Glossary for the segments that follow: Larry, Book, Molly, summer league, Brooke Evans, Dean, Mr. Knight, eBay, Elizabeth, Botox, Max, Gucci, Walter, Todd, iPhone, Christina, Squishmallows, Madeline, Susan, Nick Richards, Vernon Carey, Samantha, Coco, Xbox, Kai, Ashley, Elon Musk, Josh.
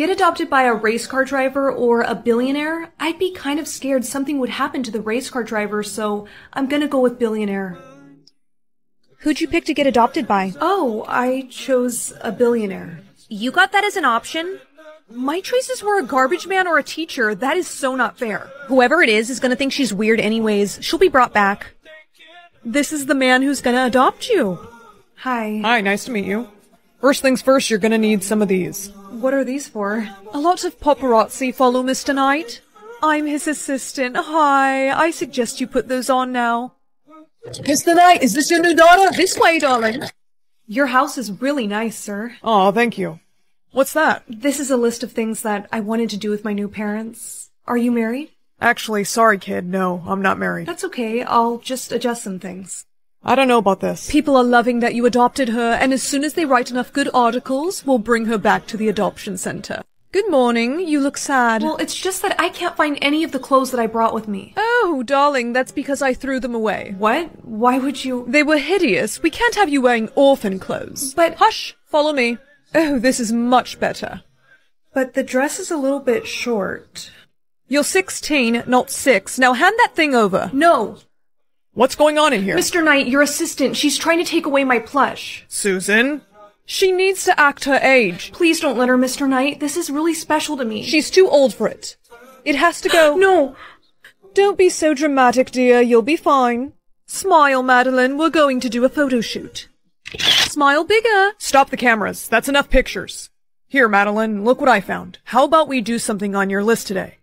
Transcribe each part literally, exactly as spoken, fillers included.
Get adopted by a race car driver or a billionaire? I'd be kind of scared something would happen to the race car driver, so I'm gonna go with billionaire. Who'd you pick to get adopted by? Oh, I chose a billionaire. You got that as an option? My choices were a garbage man or a teacher. That is so not fair. Whoever it is is gonna think she's weird anyways. She'll be brought back. This is the man who's gonna adopt you. Hi. Hi, nice to meet you. First things first, you're gonna need some of these. What are these for? A lot of paparazzi follow Mister Knight. I'm his assistant. Hi. I suggest you put those on now. Mister Knight, is this your new daughter? This way, darling. Your house is really nice, sir. Oh, thank you. What's that? This is a list of things that I wanted to do with my new parents. Are you married? Actually, sorry, kid. No, I'm not married. That's okay. I'll just adjust some things. I don't know about this. People are loving that you adopted her, and as soon as they write enough good articles, we'll bring her back to the adoption center. Good morning. You look sad. Well, it's just that I can't find any of the clothes that I brought with me. Oh, darling, that's because I threw them away. What? Why would you? They were hideous. We can't have you wearing orphan clothes. But— Hush! Follow me. Oh, this is much better. But the dress is a little bit short. You're sixteen, not six. Now hand that thing over. No! What's going on in here? Mister Knight, your assistant, she's trying to take away my plush. Susan? She needs to act her age. Please don't let her, Mister Knight. This is really special to me. She's too old for it. It has to go— No! Don't be so dramatic, dear. You'll be fine. Smile, Madeline. We're going to do a photo shoot. Smile bigger. Stop the cameras. That's enough pictures. Here, Madeline, look what I found. How about we do something on your list today?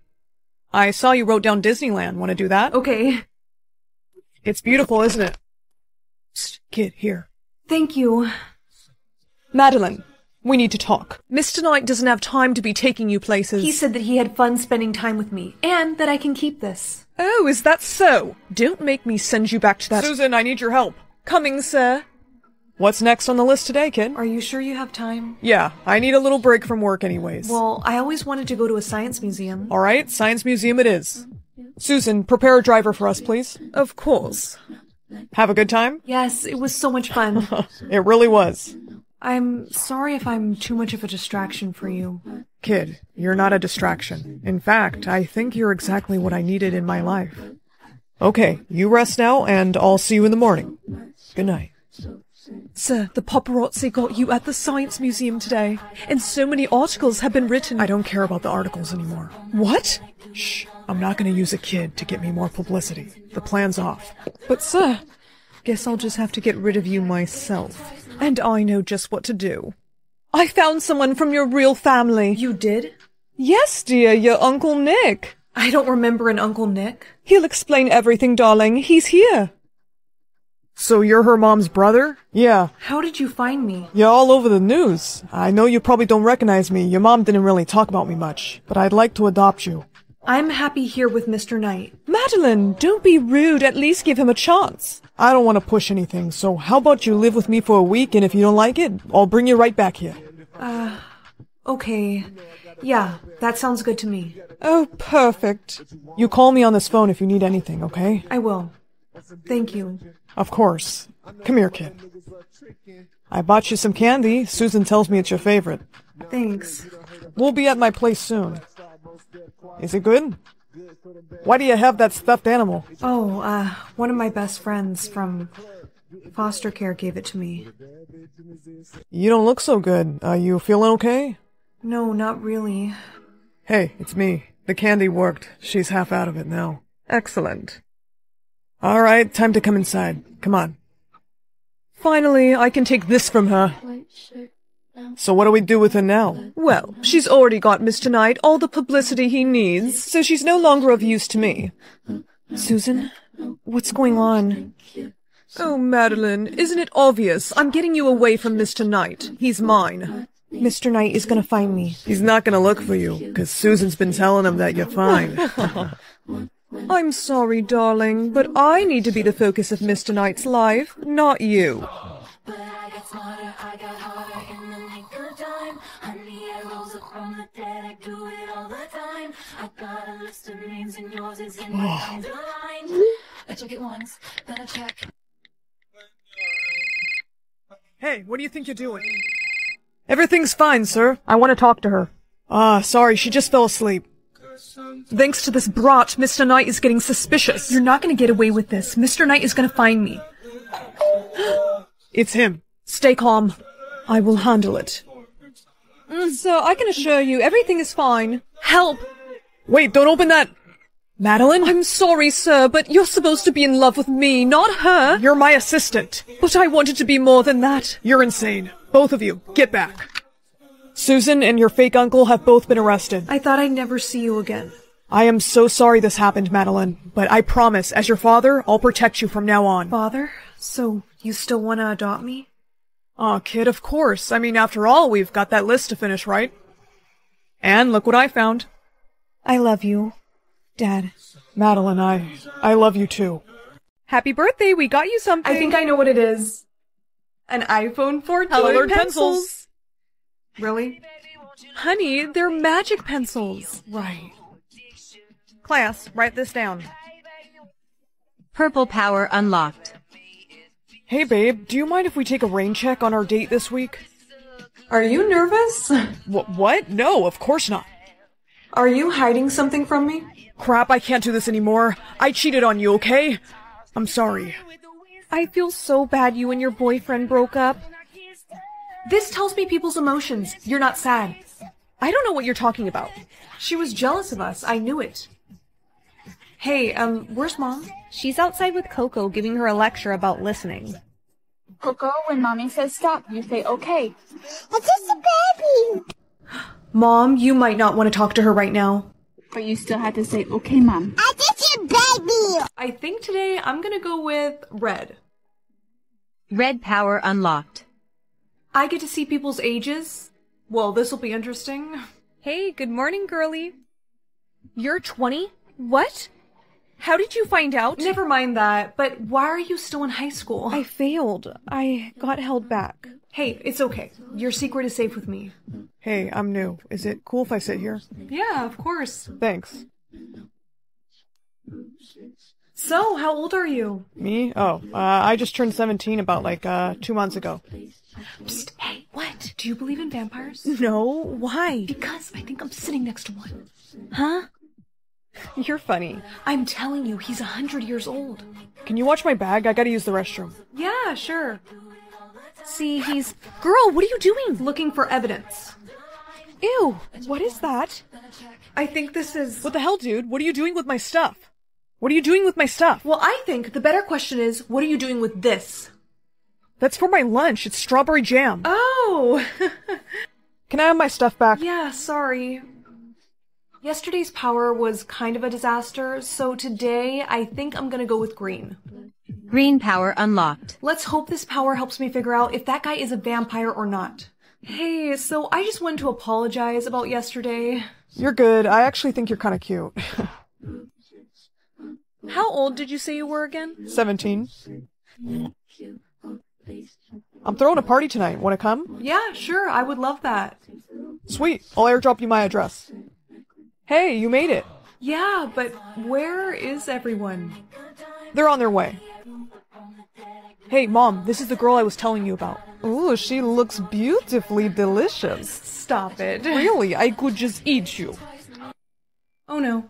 I saw you wrote down Disneyland. Want to do that? Okay. It's beautiful, isn't it? Psst, kid, here. Thank you. Madeline, we need to talk. Mister Knight doesn't have time to be taking you places. He said that he had fun spending time with me, and that I can keep this. Oh, is that so? Don't make me send you back to that— Susan, I need your help. Coming, sir. What's next on the list today, kid? Are you sure you have time? Yeah, I need a little break from work anyways. Well, I always wanted to go to a science museum. All right, science museum it is. Susan, prepare a driver for us, please. Of course. Have a good time? Yes, it was so much fun. It really was. I'm sorry if I'm too much of a distraction for you. Kid, you're not a distraction. In fact, I think you're exactly what I needed in my life. Okay, you rest now, and I'll see you in the morning. Good night. Sir, the paparazzi got you at the science museum today, and so many articles have been written. I don't care about the articles anymore. What? Shh, I'm not going to use a kid to get me more publicity. The plan's off. But sir, guess I'll just have to get rid of you myself. And I know just what to do. I found someone from your real family. You did? Yes, dear, your Uncle Nick. I don't remember an Uncle Nick. He'll explain everything, darling. He's here. So you're her mom's brother? Yeah. How did you find me? You're all over the news. I know you probably don't recognize me. Your mom didn't really talk about me much, but I'd like to adopt you. I'm happy here with Mister Knight. Madeline, don't be rude. At least give him a chance. I don't want to push anything, so how about you live with me for a week, and if you don't like it, I'll bring you right back here. Uh, okay. Yeah, that sounds good to me. Oh, perfect. You call me on this phone if you need anything, okay? I will. Thank you. Of course. Come here, kid. I bought you some candy. Susan tells me it's your favorite. Thanks. We'll be at my place soon. Is it good? Why do you have that stuffed animal? Oh, uh, one of my best friends from foster care gave it to me. You don't look so good. Are you feeling okay? No, not really. Hey, it's me. The candy worked. She's half out of it now. Excellent. All right, time to come inside. Come on. Finally, I can take this from her. So what do we do with her now? Well, she's already got Mister Knight all the publicity he needs, so she's no longer of use to me. Susan, what's going on? Oh, Madeline, isn't it obvious? I'm getting you away from Mister Knight. He's mine. Mister Knight is gonna find me. He's not gonna look for you, because Susan's been telling him that you're fine. I'm sorry, darling, but I need to be the focus of Mister Knight's life, not you. Hey, what do you think you're doing? Everything's fine, sir. I want to talk to her. Ah, sorry, she just fell asleep. Thanks to this brat, Mister Knight is getting suspicious. You're not gonna get away with this. Mister Knight is gonna find me. It's him. Stay calm. I will handle it. Mm, so I can assure you, everything is fine. Help! Wait, don't open that! Madeline? I'm sorry, sir, but you're supposed to be in love with me, not her. You're my assistant. But I wanted to be more than that. You're insane. Both of you, get back. Susan and your fake uncle have both been arrested. I thought I'd never see you again. I am so sorry this happened, Madeline, but I promise, as your father, I'll protect you from now on. Father? So, you still want to adopt me? Aw, kid, of course. I mean, after all, we've got that list to finish, right? And look what I found. I love you, Dad. Madeline, I... I love you too. Happy birthday, we got you something! I think I know what it is. An iPhone for colored pencils! Really? Honey, they're magic pencils! Right. Class, write this down. Purple power unlocked. Hey babe, do you mind if we take a rain check on our date this week? Are you nervous? What? What? No, of course not. Are you hiding something from me? Crap, I can't do this anymore. I cheated on you, okay? I'm sorry. I feel so bad you and your boyfriend broke up. This tells me people's emotions. You're not sad. I don't know what you're talking about. She was jealous of us. I knew it. Hey, um, where's Mom? She's outside with Coco, giving her a lecture about listening. Coco, when Mommy says stop, you say okay. But it's a baby! Mom, you might not want to talk to her right now. But you still had to say okay, Mom. I just a baby! I think today I'm gonna go with red. Red power unlocked. I get to see people's ages. Well, this'll be interesting. Hey, good morning, girlie. You're twenty? What? How did you find out? Never mind that, but why are you still in high school? I failed. I got held back. Hey, it's okay. Your secret is safe with me. Hey, I'm new. Is it cool if I sit here? Yeah, of course. Thanks. So, how old are you? Me? Oh, uh, I just turned seventeen about, like, uh, two months ago. Psst, hey, what? Do you believe in vampires? No, why? Because I think I'm sitting next to one. Huh? You're funny. I'm telling you, he's a hundred years old. Can you watch my bag? I gotta use the restroom. Yeah, sure. See, he's... Girl, what are you doing? Looking for evidence. Ew, what is that? I think this is... What the hell, dude? What are you doing with my stuff? What are you doing with my stuff? Well, I think the better question is, what are you doing with this? That's for my lunch. It's strawberry jam. Oh! Can I have my stuff back? Yeah, sorry. Yesterday's power was kind of a disaster, so today I think I'm gonna go with green. Green power unlocked. Let's hope this power helps me figure out if that guy is a vampire or not. Hey, so I just wanted to apologize about yesterday. You're good. I actually think you're kind of cute. How old did you say you were again? seventeen. I'm throwing a party tonight. Wanna come? Yeah, sure. I would love that. Sweet. I'll airdrop you my address. Hey, you made it. Yeah, but where is everyone? They're on their way. Hey, Mom, this is the girl I was telling you about. Ooh, she looks beautifully delicious. Stop it. Really, I could just eat you. Oh no.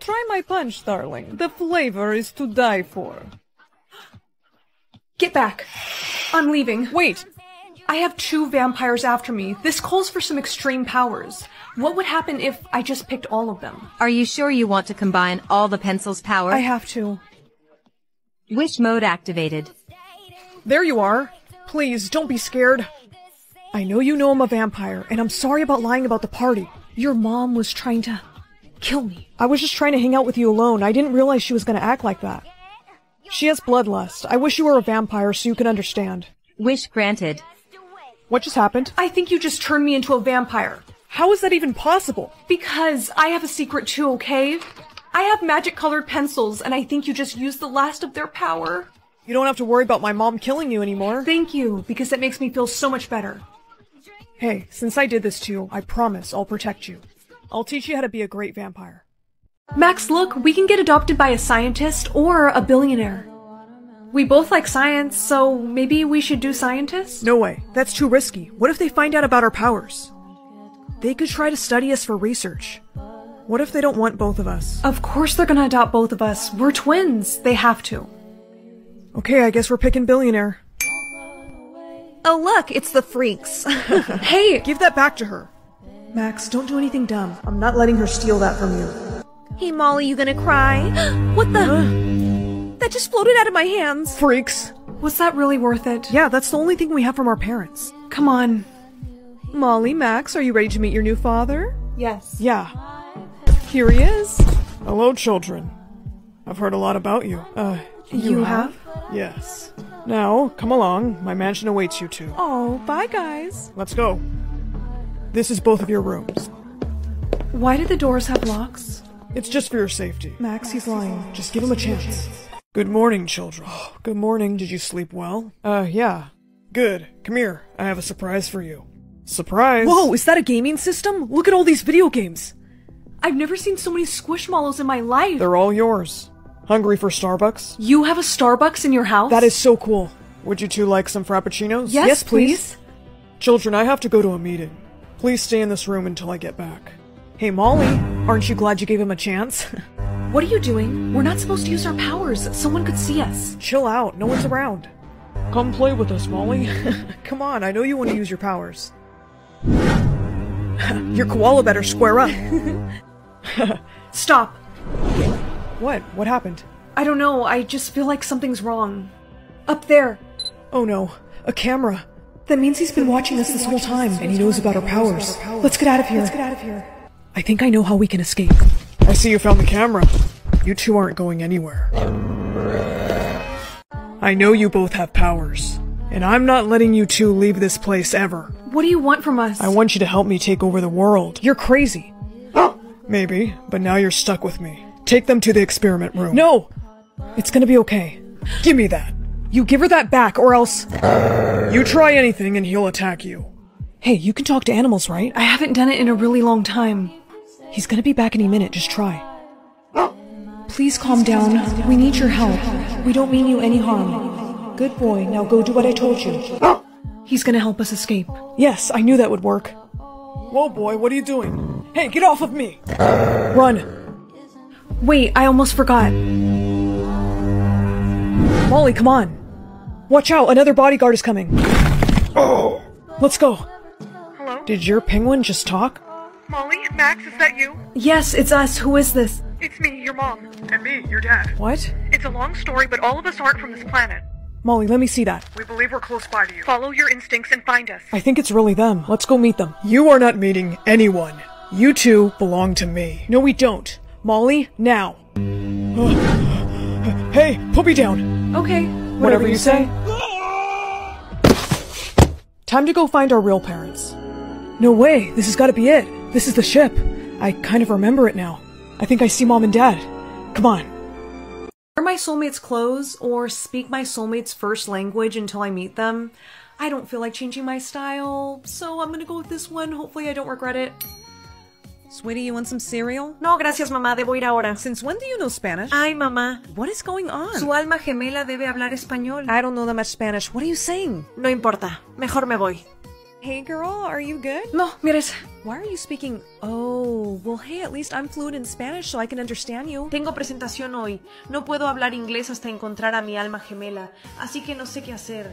Try my punch, darling. The flavor is to die for. Get back. I'm leaving. Wait. I have two vampires after me. This calls for some extreme powers. What would happen if I just picked all of them? Are you sure you want to combine all the pencils' power? I have to. Wish mode activated. There you are. Please, don't be scared. I know you know I'm a vampire, and I'm sorry about lying about the party. Your mom was trying to kill me. I was just trying to hang out with you alone. I didn't realize she was going to act like that. She has bloodlust. I wish you were a vampire so you could understand. Wish granted. What just happened? I think you just turned me into a vampire. How is that even possible? Because I have a secret too, okay? I have magic-colored pencils, and I think you just used the last of their power. You don't have to worry about my mom killing you anymore. Thank you, because that makes me feel so much better. Hey, since I did this to you, I promise I'll protect you. I'll teach you how to be a great vampire. Max, look, we can get adopted by a scientist or a billionaire. We both like science, so maybe we should do scientists? No way. That's too risky. What if they find out about our powers? They could try to study us for research. What if they don't want both of us? Of course they're gonna adopt both of us. We're twins. They have to. Okay, I guess we're picking billionaire. Oh look, it's the freaks. Hey! Give that back to her. Max, don't do anything dumb. I'm not letting her steal that from you. Hey Molly, you gonna cry? What the? Uh, that just floated out of my hands. Freaks. Was that really worth it? Yeah, that's the only thing we have from our parents. Come on. Molly, Max, are you ready to meet your new father? Yes. Yeah. Here he is. Hello, children. I've heard a lot about you. Uh, you, you have? have? Yes. Now, come along. My mansion awaits you two. Oh, bye, guys. Let's go. This is both of your rooms. Why do the doors have locks? It's just for your safety. Max, he's lying. Just give him a chance. Good morning, children. Oh, good morning. Did you sleep well? Uh, yeah. Good. Come here. I have a surprise for you. Surprise! Whoa, is that a gaming system? Look at all these video games. I've never seen so many squishmallows in my life. They're all yours. Hungry for Starbucks? You have a Starbucks in your house? That is so cool. Would you two like some frappuccinos? Yes, yes please. please. Children, I have to go to a meeting. Please stay in this room until I get back. Hey, Molly, aren't you glad you gave him a chance? What are you doing? We're not supposed to use our powers. Someone could see us. Chill out. No one's around. Come play with us, Molly. Come on, I know you want to use your powers. Your koala better square up. Stop. What? What happened? I don't know. I just feel like something's wrong. Up there. Oh no. A camera. That means he's been watching us this whole time, and he knows about our powers. Let's get out of here. Let's get out of here. I think I know how we can escape. I see you found the camera. You two aren't going anywhere. I know you both have powers, and I'm not letting you two leave this place ever. What do you want from us? I want you to help me take over the world. You're crazy. Maybe, but now you're stuck with me. Take them to the experiment room. No! It's gonna be okay. Give me that. You give her that back, or else... You try anything and he'll attack you. Hey, you can talk to animals, right? I haven't done it in a really long time. He's gonna be back any minute, just try. Please calm down. We need your help. We don't mean you any harm. Good boy, now go do what I told you. He's gonna help us escape. Yes, I knew that would work. Whoa, boy, what are you doing? Hey, get off of me! Run! Wait, I almost forgot. Molly, come on! Watch out, another bodyguard is coming! Oh! Let's go! Hello? Did your penguin just talk? Molly, Max, is that you? Yes, it's us. Who is this? It's me, your mom. And me, your dad. What? It's a long story, but all of us aren't from this planet. Molly, let me see that. We believe we're close by to you. Follow your instincts and find us. I think it's really them. Let's go meet them. You are not meeting anyone. You two belong to me. No, we don't. Molly, now. Uh, hey, put me down. Okay, whatever, whatever you, you say. say. Time to go find our real parents. No way, this has got to be it. This is the ship. I kind of remember it now. I think I see Mom and Dad. Come on. Wear my soulmate's clothes or speak my soulmate's first language until I meet them. I don't feel like changing my style, so I'm gonna go with this one. Hopefully I don't regret it. Sweetie, you want some cereal? No, gracias, mamá. Debo ir ahora. Since when do you know Spanish? Ay, mamá. What is going on? Su alma gemela debe hablar español. I don't know that much Spanish. What are you saying? No importa. Mejor me voy. Hey, girl. Are you good? No, mires. Why are you speaking? Oh, well, hey, at least I'm fluent in Spanish, so I can understand you. Tengo presentación hoy. No puedo hablar inglés hasta encontrar a mi alma gemela. Así que no sé qué hacer.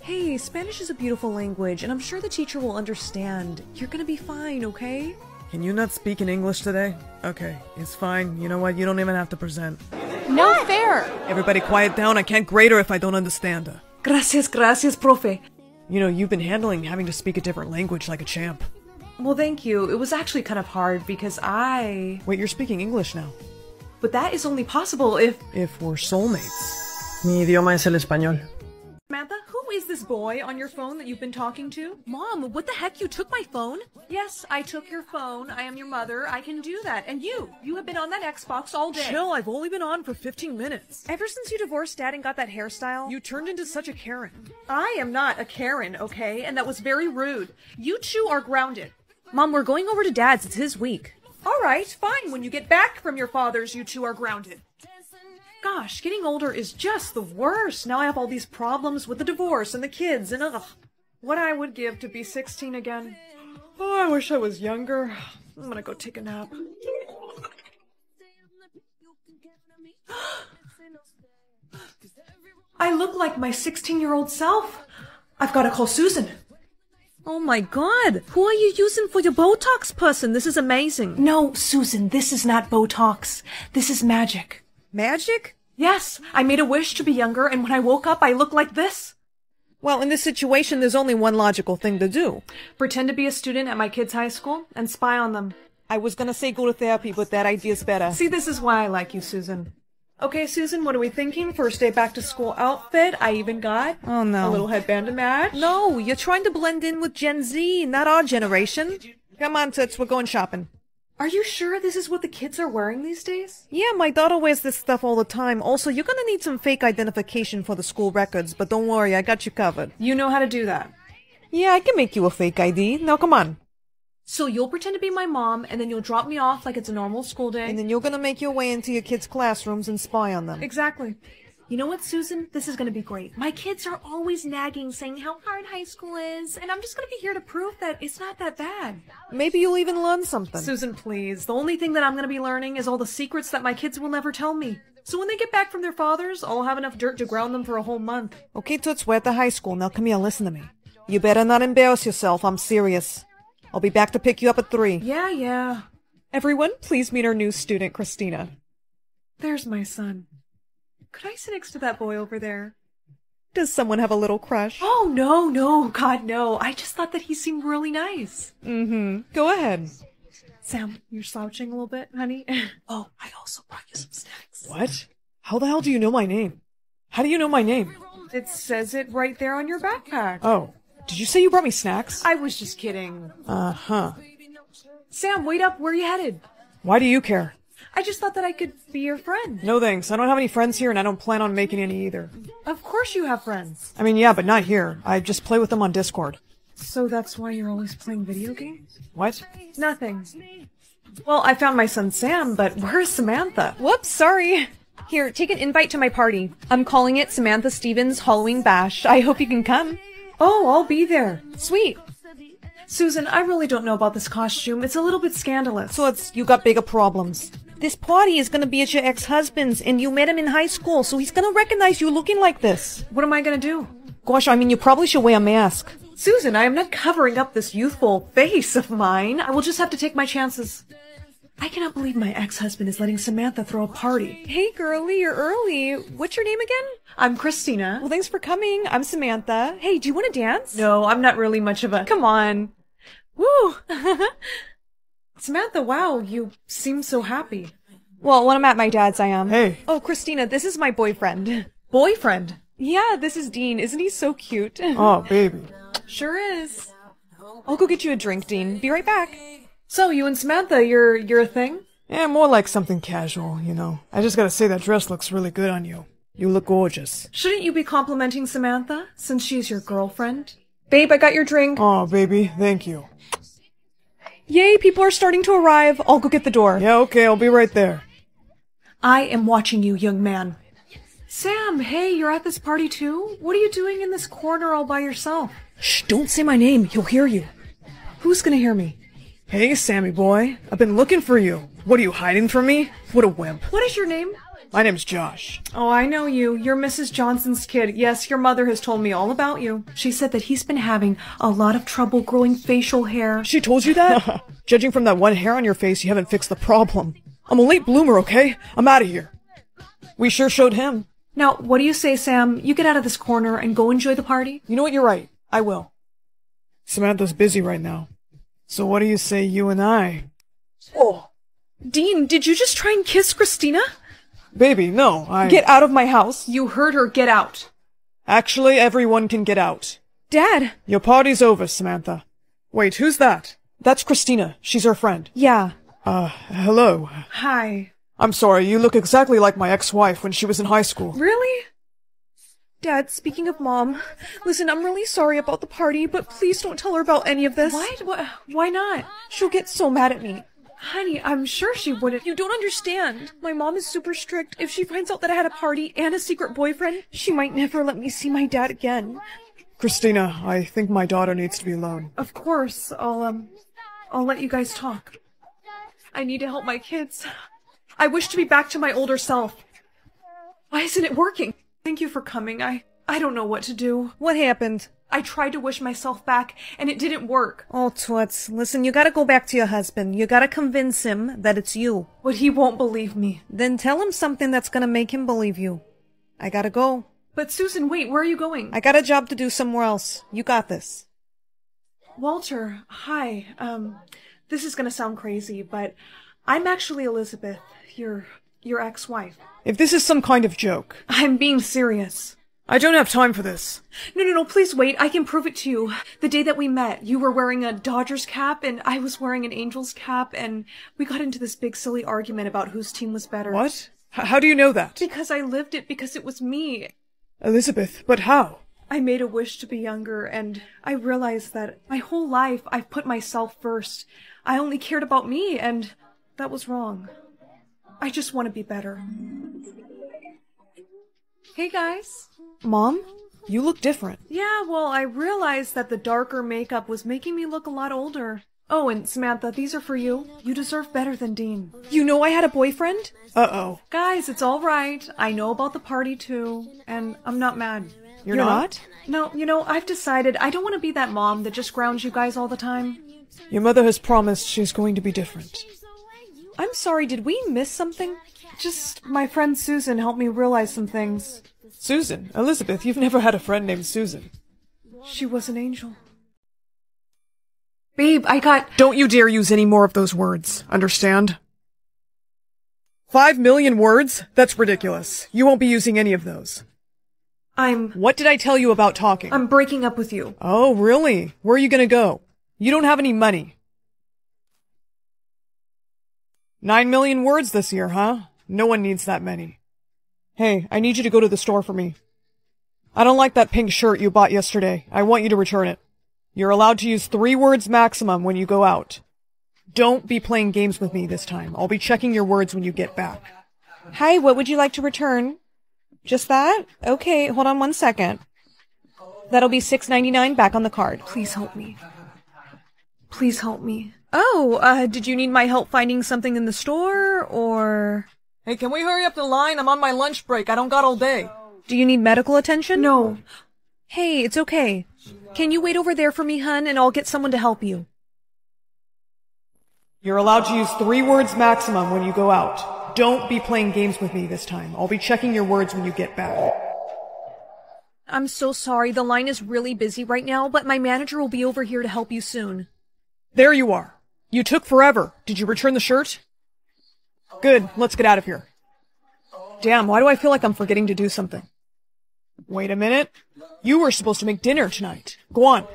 Hey, Spanish is a beautiful language, and I'm sure the teacher will understand. You're gonna be fine, okay? Can you not speak in English today? Okay, it's fine. You know what? You don't even have to present. No fair! Everybody quiet down. I can't grade her if I don't understand her. Gracias, gracias, profe. You know, you've been handling having to speak a different language like a champ. Well, thank you. It was actually kind of hard because I... Wait, you're speaking English now. But that is only possible if... If we're soulmates. Mi idioma es el español. Samantha, who is this boy on your phone that you've been talking to? Mom, what the heck? You took my phone? Yes, I took your phone. I am your mother. I can do that. And you, you have been on that Xbox all day. Chill, I've only been on for fifteen minutes. Ever since you divorced Dad and got that hairstyle, you turned into such a Karen. I am not a Karen, okay? And that was very rude. You two are grounded. Mom, we're going over to Dad's. It's his week. All right, fine. When you get back from your father's, you two are grounded. Gosh, getting older is just the worst. Now I have all these problems with the divorce and the kids and ugh. What I would give to be sixteen again. Oh, I wish I was younger. I'm gonna go take a nap. I look like my sixteen-year-old self. I've got to call Susan. Oh my God, who are you using for your Botox person? This is amazing. No, Susan, this is not Botox. This is magic. Magic? Yes, I made a wish to be younger, and when I woke up, I looked like this. Well, in this situation, there's only one logical thing to do. Pretend to be a student at my kids' high school and spy on them. I was gonna say go to therapy, but that idea's better. See, this is why I like you, Susan. Okay, Susan, what are we thinking? First day back to school outfit. I even got oh, no. a little headband to match. No, you're trying to blend in with Gen Z, not our generation. Come on, Toots, we're going shopping. Are you sure this is what the kids are wearing these days? Yeah, my daughter wears this stuff all the time. Also, you're gonna need some fake identification for the school records, but don't worry, I got you covered. You know how to do that. Yeah, I can make you a fake I D. Now, come on. So you'll pretend to be my mom, and then you'll drop me off like it's a normal school day. And then you're gonna make your way into your kids' classrooms and spy on them. Exactly. You know what, Susan? This is gonna be great. My kids are always nagging, saying how hard high school is, and I'm just gonna be here to prove that it's not that bad. Maybe you'll even learn something. Susan, please. The only thing that I'm gonna be learning is all the secrets that my kids will never tell me. So when they get back from their fathers, I'll have enough dirt to ground them for a whole month. Okay, Toots, we're at the high school. Now come here, listen to me. You better not embarrass yourself. I'm serious. I'll be back to pick you up at three. Yeah, yeah. Everyone, please meet our new student, Christina. There's my son. Could I sit next to that boy over there? Does someone have a little crush? Oh, no, no, God, no. I just thought that he seemed really nice. Mm-hmm. Go ahead. Sam, you're slouching a little bit, honey. Oh, I also brought you some snacks. What? How the hell do you know my name? How do you know my name? It says it right there on your backpack. Oh. Did you say you brought me snacks? I was just kidding. Uh-huh. Sam, wait up. Where are you headed? Why do you care? I just thought that I could be your friend. No thanks. I don't have any friends here, and I don't plan on making any either. Of course you have friends. I mean, yeah, but not here. I just play with them on Discord. So that's why you're always playing video games? What? Nothing. Well, I found my son Sam, but where's Samantha? Whoops, sorry. Here, take an invite to my party. I'm calling it Samantha Stevens Halloween Bash. I hope you can come. Oh, I'll be there. Sweet. Susan, I really don't know about this costume. It's a little bit scandalous. So it's, you got bigger problems. This party is going to be at your ex-husband's, and you met him in high school, so he's going to recognize you looking like this. What am I going to do? Gosh, I mean, you probably should wear a mask. Susan, I am not covering up this youthful face of mine. I will just have to take my chances. I cannot believe my ex-husband is letting Samantha throw a party. Hey, girlie, you're early. What's your name again? I'm Christina. Well, thanks for coming. I'm Samantha. Hey, do you want to dance? No, I'm not really much of a... Come on. Woo! Samantha, wow, you seem so happy. Well, when I'm at my dad's, I am. Hey. Oh, Christina, this is my boyfriend. Boyfriend? Yeah, this is Dean. Isn't he so cute? Oh, baby. Sure is. I'll go get you a drink, Dean. Be right back. So, you and Samantha, you're, you're a thing? Yeah, more like something casual, you know. I just gotta say that dress looks really good on you. You look gorgeous. Shouldn't you be complimenting Samantha, since she's your girlfriend? Babe, I got your drink. Oh, baby, thank you. Yay, people are starting to arrive. I'll go get the door. Yeah, okay, I'll be right there. I am watching you, young man. Sam, hey, you're at this party too? What are you doing in this corner all by yourself? Shh, don't say my name. He'll hear you. Who's gonna hear me? Hey, Sammy boy. I've been looking for you. What are you hiding from me? What a wimp. What is your name? My name's Josh. Oh, I know you. You're Missus Johnson's kid. Yes, your mother has told me all about you. She said that he's been having a lot of trouble growing facial hair. She told you that? Judging from that one hair on your face, you haven't fixed the problem. I'm a late bloomer, okay? I'm out of here. We sure showed him. Now, what do you say, Sam? You get out of this corner and go enjoy the party? You know what? You're right. I will. Samantha's busy right now. So what do you say you and I? Oh. Dean, did you just try and kiss Christina? Baby, no, I... Get out of my house. You heard her. Get out. Actually, everyone can get out. Dad. Your party's over, Samantha. Wait, who's that? That's Christina. She's her friend. Yeah. Uh, hello. Hi. I'm sorry, you look exactly like my ex-wife when she was in high school. Really? Dad, speaking of Mom, listen, I'm really sorry about the party, but please don't tell her about any of this. What? What? Why not? She'll get so mad at me. Honey, I'm sure she wouldn't. You don't understand. My mom is super strict. If she finds out that I had a party and a secret boyfriend, she might never let me see my dad again. Christina, I think my daughter needs to be alone. Of course. I'll, um, I'll let you guys talk. I need to help my kids. I wish to be back to my older self. Why isn't it working? Thank you for coming. I, I don't know what to do. What happened? I tried to wish myself back, and it didn't work. Oh, Toots. Listen, you gotta go back to your husband. You gotta convince him that it's you. But he won't believe me. Then tell him something that's gonna make him believe you. I gotta go. But Susan, wait, where are you going? I got a job to do somewhere else. You got this. Walter, hi. Um, this is gonna sound crazy, but I'm actually Elizabeth, your, your ex-wife. If this is some kind of joke... I'm being serious. I don't have time for this. No, no, no, please wait. I can prove it to you. The day that we met, you were wearing a Dodgers cap, and I was wearing an Angels cap, and we got into this big silly argument about whose team was better. What? H- how do you know that? Because I lived it, because it was me. Elizabeth, but how? I made a wish to be younger, and I realized that my whole life I've put myself first. I only cared about me, and that was wrong. I just want to be better. Hey, guys. Mom, you look different. Yeah, well, I realized that the darker makeup was making me look a lot older. Oh, and Samantha, these are for you. You deserve better than Dean. You know I had a boyfriend? Uh-oh. Guys, it's all right. I know about the party, too, and I'm not mad. You're, You're not? not? No, you know, I've decided I don't want to be that mom that just grounds you guys all the time. Your mother has promised she's going to be different. I'm sorry, did we miss something? Just my friend Susan helped me realize some things. Susan? Elizabeth, you've never had a friend named Susan. She was an angel. Babe, I got- Don't you dare use any more of those words, understand? Five million words? That's ridiculous. You won't be using any of those. I'm- What did I tell you about talking? I'm breaking up with you. Oh, really? Where are you gonna go? You don't have any money. Nine million words this year, huh? No one needs that many. Hey, I need you to go to the store for me. I don't like that pink shirt you bought yesterday. I want you to return it. You're allowed to use three words maximum when you go out. Don't be playing games with me this time. I'll be checking your words when you get back. Hi, what would you like to return? Just that? Okay, hold on one second. That'll be six ninety-nine back on the card. Please help me. Please help me. Oh, uh, did you need my help finding something in the store, or... Hey, can we hurry up the line? I'm on my lunch break. I don't got all day. Do you need medical attention? No. Hey, it's okay. Can you wait over there for me, hun, and I'll get someone to help you? You're allowed to use three words maximum when you go out. Don't be playing games with me this time. I'll be checking your words when you get back. I'm so sorry. The line is really busy right now, but my manager will be over here to help you soon. There you are. You took forever. Did you return the shirt? Good. Let's get out of here. Damn, why do I feel like I'm forgetting to do something? Wait a minute. You were supposed to make dinner tonight. Go on.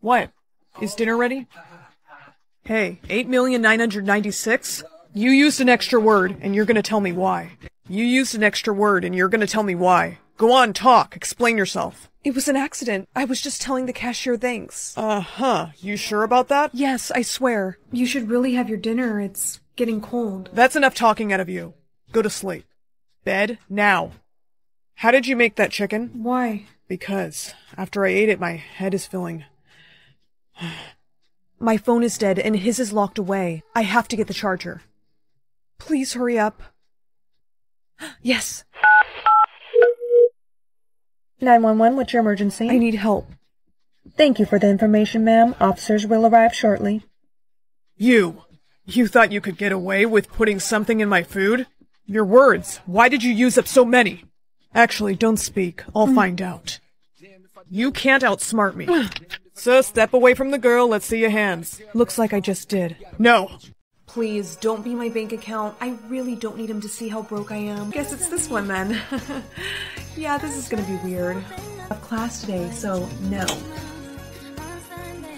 What? Is dinner ready? Hey, eight million nine hundred ninety-six? You used an extra word, and you're gonna tell me why. You used an extra word, and you're gonna tell me why. Go on, talk. Explain yourself. It was an accident. I was just telling the cashier thanks. Uh-huh. You sure about that? Yes, I swear. You should really have your dinner. It's getting cold. That's enough talking out of you. Go to sleep. Bed now. How did you make that chicken? Why? Because after I ate it, my head is filling. My phone is dead and his is locked away. I have to get the charger. Please hurry up. Yes. nine one one, what's your emergency? I need help. Thank you for the information, ma'am. Officers will arrive shortly. You! You thought you could get away with putting something in my food? Your words! Why did you use up so many? Actually, don't speak. I'll mm. find out. You can't outsmart me. So step away from the girl. Let's see your hands. Looks like I just did. No! Please, don't be my bank account. I really don't need him to see how broke I am. Guess it's this one, then. Yeah, this is gonna be weird. I have class today, so no.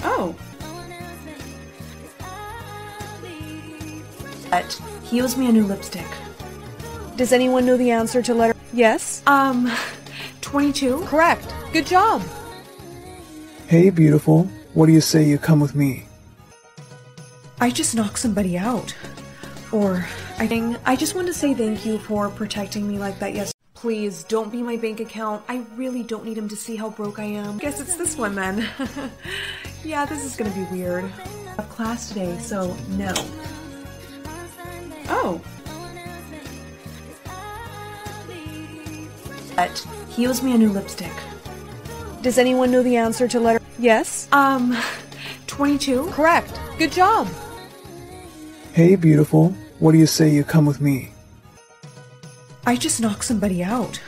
Oh. But he owes me a new lipstick. Does anyone know the answer to letter? Yes? Um, twenty-two? Correct. Good job. Hey, beautiful. What do you say you come with me? I just knocked somebody out. Or, I think, I just want to say thank you for protecting me like that yesterday. Please don't be my bank account. I really don't need him to see how broke I am. Guess it's this one then. Yeah, this is gonna be weird. I have class today, so no. Oh. But he owes me a new lipstick. Does anyone know the answer to letter? Yes. Um, twenty-two? Correct. Good job. Hey, beautiful. What do you say you come with me? I just knocked somebody out.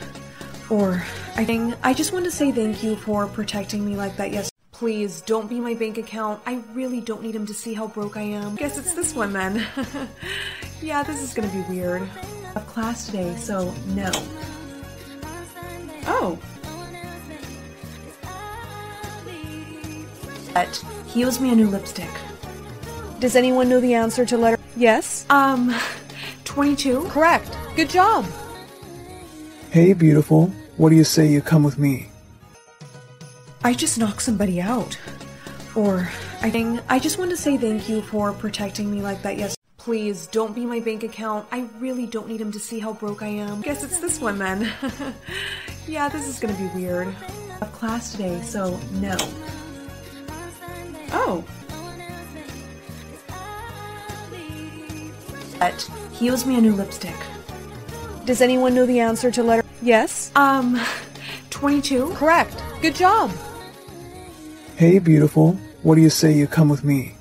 Or, I think, I just want to say thank you for protecting me like that yesterday. Please don't be my bank account. I really don't need him to see how broke I am. Guess it's this one then. Yeah, this is gonna be weird. I have class today, so no. Oh. But he owes me a new lipstick. Does anyone know the answer to letter? Yes. Um, twenty-two? Correct. Good job. Hey, beautiful. What do you say you come with me? I just knocked somebody out. Or, I think, I just want to say thank you for protecting me like that yesterday. Please don't be my bank account. I really don't need him to see how broke I am. Guess it's this one then. Yeah, this is gonna be weird. I have class today, so no. Oh. But he owes me a new lipstick. Does anyone know the answer to letter? Yes. Um, twenty-two? Correct. Good job. Hey, beautiful. What do you say you come with me?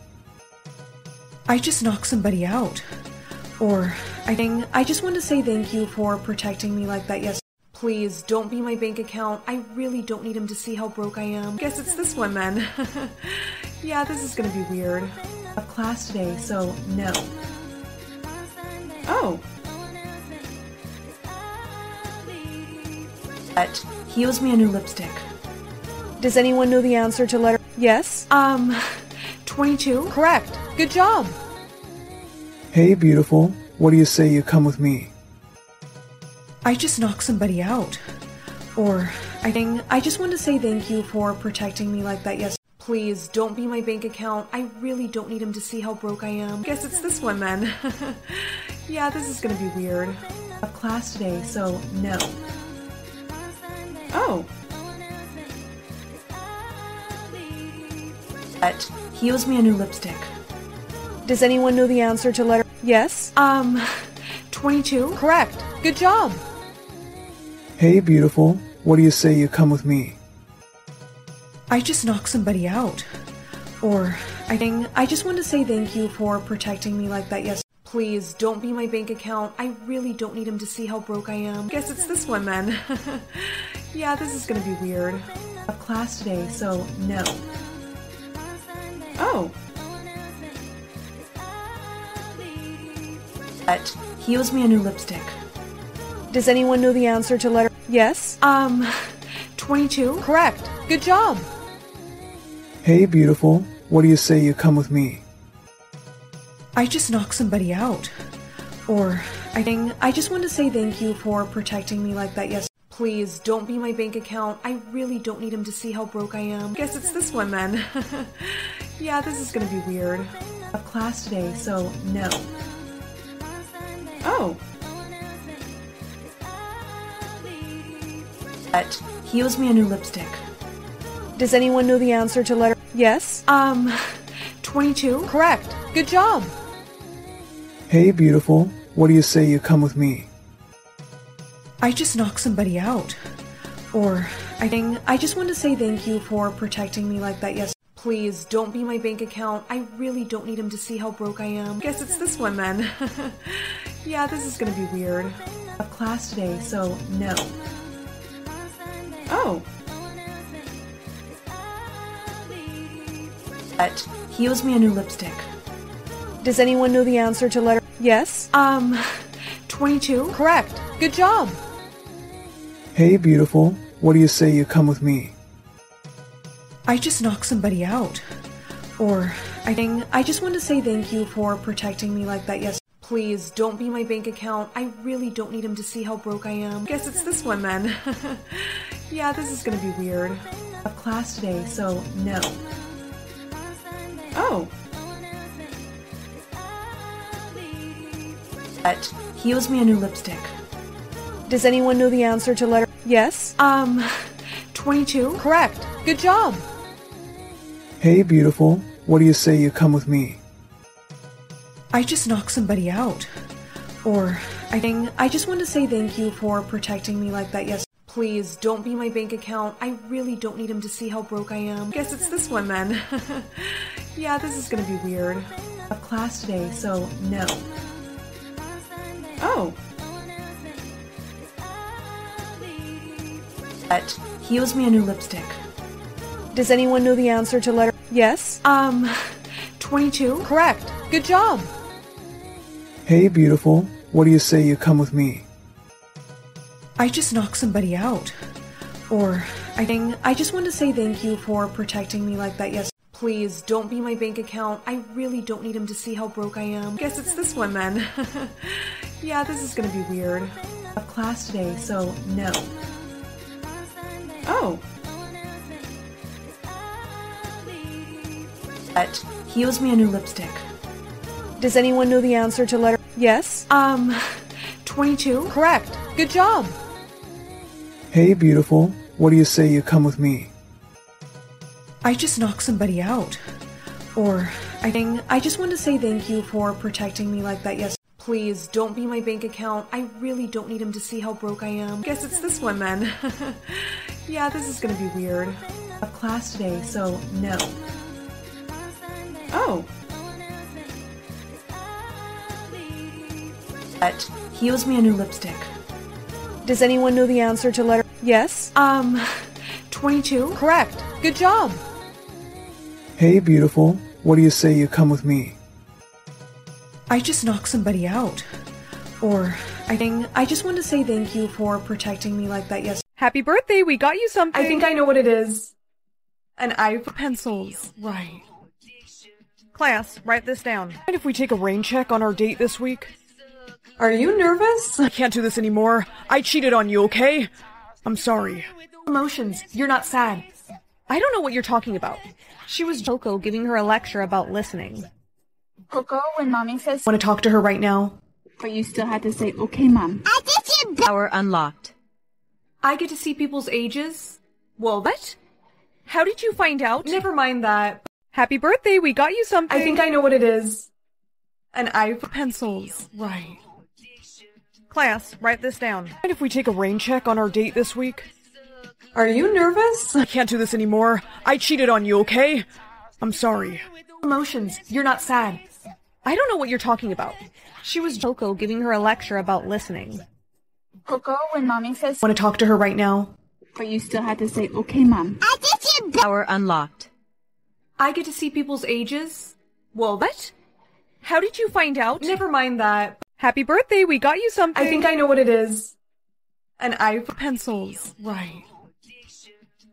I just knocked somebody out. Or, I think, I just want to say thank you for protecting me like that yesterday. Please don't be my bank account. I really don't need him to see how broke I am. Guess it's this one then. Yeah, this is gonna be weird. I have class today, so no. Oh. But he owes me a new lipstick. Does anyone know the answer to letter? Yes. Um, twenty-two? Correct. Good job. Hey, beautiful. What do you say you come with me? I just knocked somebody out. Or, I think, I just want to say thank you for protecting me like that yesterday. Please don't be my bank account. I really don't need him to see how broke I am. Guess it's this one then. Yeah, this is gonna be weird. I have class today, so no. Oh. But he owes me a new lipstick. Does anyone know the answer to letter? Yes. Um, twenty-two? Correct. Good job. Hey, beautiful. What do you say you come with me? I just knocked somebody out. Or, I think, I just want to say thank you for protecting me like that yesterday. Please don't be my bank account. I really don't need him to see how broke I am. Guess it's this one then. Yeah, this is gonna be weird. I have class today, so no. Oh. But he owes me a new lipstick. Does anyone know the answer to letter? Yes. Um, twenty-two? Correct. Good job. Hey, beautiful. What do you say you come with me? I just knocked somebody out. Or, I think, I just want to say thank you for protecting me like that yesterday. Please don't be my bank account. I really don't need him to see how broke I am. Guess it's this one then. Yeah, this is gonna be weird. I have class today, so no. Oh. But he owes me a new lipstick. Does anyone know the answer to letter? Yes. Um, twenty-two? Correct. Good job. Hey, beautiful. What do you say you come with me? I just knocked somebody out. Or, I think, I just want to say thank you for protecting me like that yesterday. Please don't be my bank account. I really don't need him to see how broke I am. Guess it's this one then. Yeah, this is gonna be weird. I have class today, so no. Oh. But he owes me a new lipstick. Does anyone know the answer to letter? Yes. Um, twenty-two? Correct. Good job. Hey, beautiful. What do you say you come with me? I just knocked somebody out. Or, I think, I just want to say thank you for protecting me like that yesterday. Please don't be my bank account. I really don't need him to see how broke I am. Guess it's this one then. Yeah, this is gonna be weird. I have class today, so no. Oh. But he owes me a new lipstick. Does anyone know the answer to letter? Yes? Um, twenty-two? Correct. Good job. Hey, beautiful. What do you say you come with me? I just knocked somebody out. Or, I think, I just want to say thank you for protecting me like that yesterday. Please, don't be my bank account. I really don't need him to see how broke I am. Guess it's this one then. Yeah, this is gonna be weird. I have class today, so no. Oh. But he owes me a new lipstick. Does anyone know the answer to letter? Yes? Um, twenty-two? Correct. Good job. Hey, beautiful. What do you say you come with me? I just knocked somebody out. Or, I think, I just want to say thank you for protecting me like that yesterday. Please, don't be my bank account. I really don't need him to see how broke I am. Guess it's this one then. Yeah, this is gonna be weird. I have class today, so no. Oh. But he owes me a new lipstick. Does anyone know the answer to letter? Yes? Um, twenty-two? Correct. Good job. Hey, beautiful. What do you say you come with me? I just knocked somebody out. Or, I think, I just want to say thank you for protecting me like that yesterday. Please, don't be my bank account. I really don't need him to see how broke I am. Guess it's this one then. Yeah, this is gonna be weird. I have class today, so no. Oh. But he owes me a new lipstick. Does anyone know the answer to letter? Yes? Um, twenty-two? Correct. Good job. Hey, beautiful. What do you say you come with me? I just knocked somebody out. Or, I think, I just want to say thank you for protecting me like that yesterday. Happy birthday, we got you something. I think I know what it is. An eye pencils. Right. Class, write this down. And if we take a rain check on our date this week? Are you nervous? I can't do this anymore. I cheated on you, okay? I'm sorry. Emotions. You're not sad. I don't know what you're talking about. She was Coco giving her a lecture about listening. Coco, when mommy says I want to talk to her right now. But you still had to say, okay, mom. I get your power unlocked. I get to see people's ages? Well, what? How did you find out? Never mind that. Happy birthday, we got you something. I think I know what it is. An eye pencils. Right. Class, write this down. And if we take a rain check on our date this week? Are you nervous? I can't do this anymore. I cheated on you, okay? I'm sorry. Emotions. You're not sad. I don't know what you're talking about. She was Coco giving her a lecture about listening. Coco, when mommy says I want to talk to her right now. But you still had to say, okay, mom. I get your power unlocked. I get to see people's ages? Well, what? How did you find out? Never mind that. Happy birthday, we got you something. I think I know what it is. An eye pencils. Right.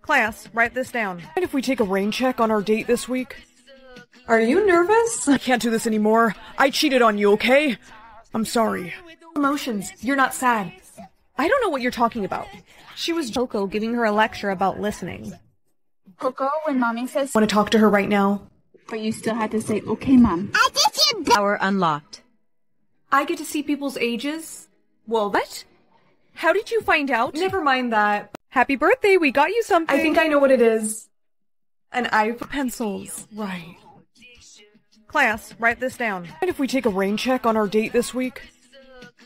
Class, write this down. And if we take a rain check on our date this week? Are you nervous? I can't do this anymore. I cheated on you, okay? I'm sorry. Emotions. You're not sad. I don't know what you're talking about. She was Coco giving her a lecture about listening. Coco, when mommy says I want to talk to her right now. But you still had to say, okay, mom. I get your power unlocked. I get to see people's ages? Well, what? How did you find out? Never mind that. Happy birthday, we got you something. I think I know what it is. An eye pencils. Right. Class, write this down. And if we take a rain check on our date this week?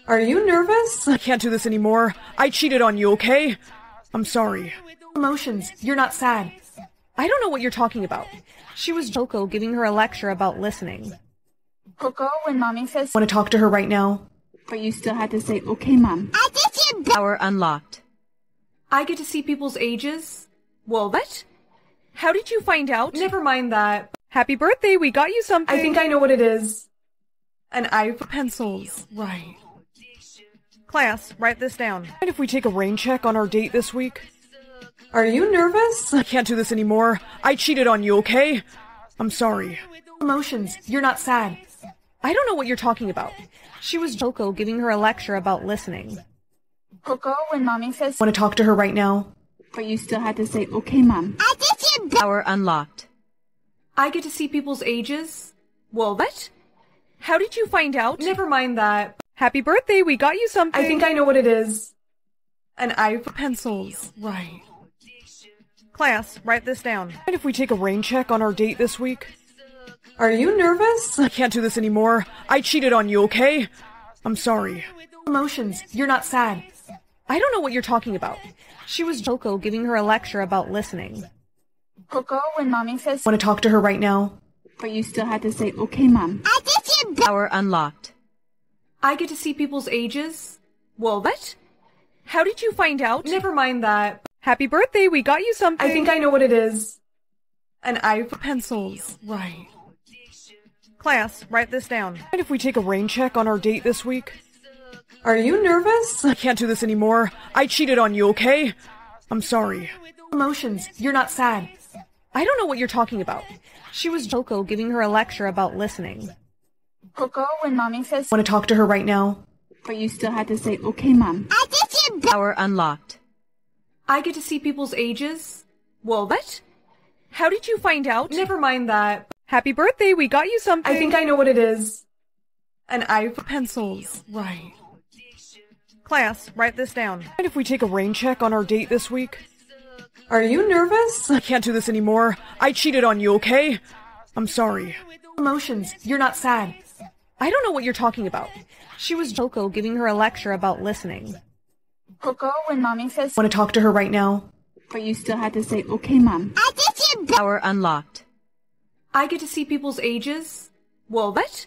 Are you nervous? I can't do this anymore. I cheated on you, okay? I'm sorry. Emotions. You're not sad. I don't know what you're talking about. She was Coco giving her a lecture about listening. Coco, when mommy says I want to talk to her right now. But you still had to say, okay, mom. I get your power unlocked. I get to see people's ages? Well, what? How did you find out? Never mind that. Happy birthday, we got you something. I think I know what it is. An eye pencils. Right. Class, write this down. And if we take a rain check on our date this week? Are you nervous? I can't do this anymore. I cheated on you, okay? I'm sorry. Emotions. You're not sad. I don't know what you're talking about. She was Coco giving her a lecture about listening. Coco, when mommy says I want to talk to her right now. But you still had to say, okay, mom. I get your power unlocked. I get to see people's ages? Well, what? How did you find out? Never mind that. Happy birthday, we got you something. I think I know what it is. An iPhone. Pencils. Right. Class, write this down. What if we take a rain check on our date this week? Are you nervous? I can't do this anymore. I cheated on you, okay? I'm sorry. Emotions. You're not sad. I don't know what you're talking about. She was Coco giving her a lecture about listening. Coco, when mommy says- I want to talk to her right now. But you still had to say, okay, mom. I did you- Power unlocked. I get to see people's ages? Well, what? How did you find out? Never mind that. Happy birthday, we got you something. I think I know what it is. An iPhone. Pencils. Right. Class, write this down. What if we take a rain check on our date this week? Are you nervous? I can't do this anymore. I cheated on you, okay? I'm sorry. Emotions. You're not sad. I don't know what you're talking about. She was Coco giving her a lecture about listening. Coco, when mommy says- I want to talk to her right now. But you still had to say, okay, mom. I did you- Power unlocked. I get to see people's ages? Well, what? How did you find out? Never mind that. Happy birthday, we got you something. I think I know what it is. An iPhone. Pencils. Right. Class, write this down. What if we take a rain check on our date this week? Are you nervous? I can't do this anymore. I cheated on you, okay? I'm sorry. Emotions. You're not sad. I don't know what you're talking about. She was Coco giving her a lecture about listening. Coco, when mommy says- I want to talk to her right now. But you still had to say, okay, mom. I did you- Power unlocked. I get to see people's ages? Well, what?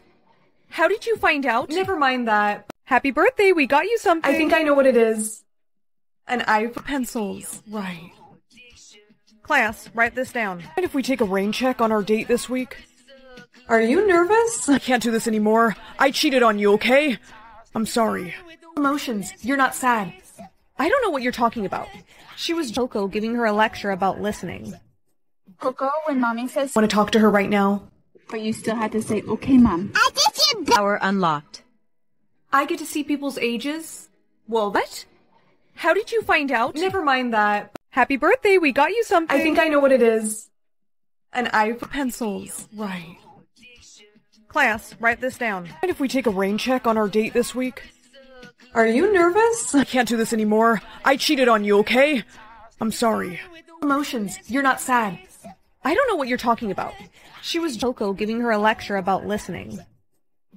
How did you find out? Never mind that. Happy birthday, we got you something. I think I know what it is. An iPhone. Pencils. Right. Class, write this down. What if we take a rain check on our date this week? Are you nervous? I can't do this anymore. I cheated on you, okay? I'm sorry. Emotions. You're not sad. I don't know what you're talking about. She was Coco giving her a lecture about listening. Coco, when mommy says- I want to talk to her right now. But you still had to say, okay, mom. I did you- Power unlocked. I get to see people's ages? Well, what? How did you find out? Never mind that. Happy birthday, we got you something. I think I know what it is. An iPhone. Pencils. Right. Class, write this down. What if we take a rain check on our date this week? Are you nervous? I can't do this anymore. I cheated on you, okay? I'm sorry. Emotions. You're not sad. I don't know what you're talking about. She was Coco giving her a lecture about listening.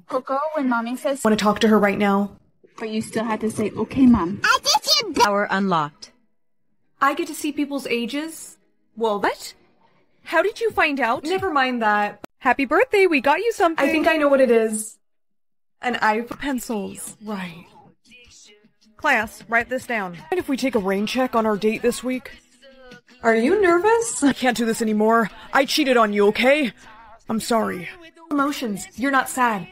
Coco, when mommy says- I want to talk to her right now. But you still had to say, okay, mom. I did you- Power unlocked. I get to see people's ages? Well, what? How did you find out? Never mind that. Happy birthday, we got you something. I think I know what it is. An iPhone. Pencils. Right. Class, write this down. What if we take a rain check on our date this week? Are you nervous? I can't do this anymore. I cheated on you, okay? I'm sorry. Emotions. You're not sad.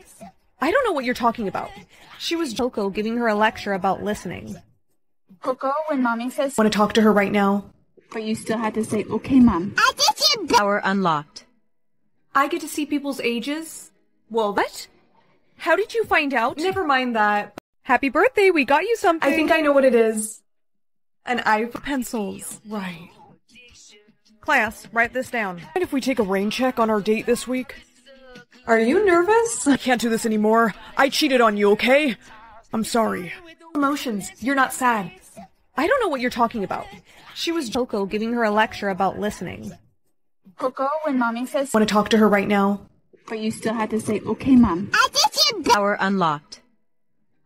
I don't know what you're talking about. She was Coco giving her a lecture about listening. Coco, when mommy says- I want to talk to her right now. But you still had to say, okay, mom. I did you- Power unlocked. I get to see people's ages? Well, what? How did you find out? Never mind that. Happy birthday, we got you something. I think I know what it is. An iPhone. Pencils. Right. Class, write this down. What if we take a rain check on our date this week? Are you nervous? I can't do this anymore. I cheated on you, okay? I'm sorry. Emotions. You're not sad. I don't know what you're talking about. She was Coco giving her a lecture about listening. Coco, when mommy says- I want to talk to her right now. But you still had to say, okay, mom. I did you- Power unlocked.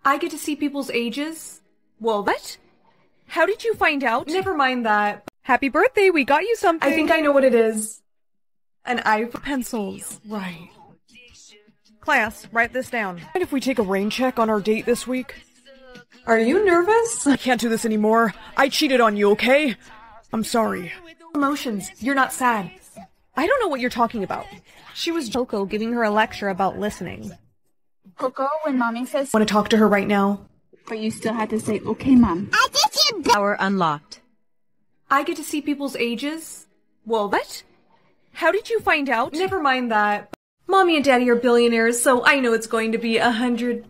I get to see people's ages? Well, what? How did you find out? Never mind that. Happy birthday, we got you something. I think I know what it is. An iPhone. Pencils. Right. Class, write this down. What if we take a rain check on our date this week? Are you nervous? I can't do this anymore. I cheated on you, okay? I'm sorry. Emotions. You're not sad. I don't know what you're talking about. She was Coco giving her a lecture about listening. Coco, when mommy says- I want to talk to her right now. But you still had to say, okay, mom. I did you- Power unlocked. I get to see people's ages? Well, what? How did you find out? Never mind that. Mommy and Daddy are billionaires, so I know it's going to be a hundred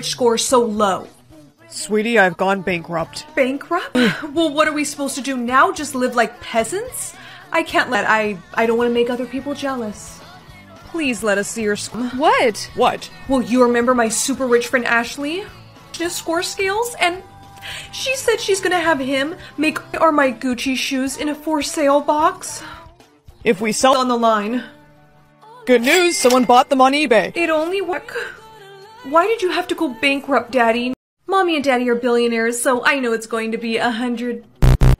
score so low. Sweetie, I've gone bankrupt. Bankrupt? Well, what are we supposed to do now? Just live like peasants? I can't let- I- I don't want to make other people jealous. Please let us see your score. What? What? Well, you remember my super rich friend Ashley? Score scales, and She said she's gonna have him make are my Gucci shoes in a for sale box. If we sell on the line. Good news, someone bought them on eBay. It only work. Why did you have to go bankrupt, Daddy? Mommy and Daddy are billionaires, so I know it's going to be a hundred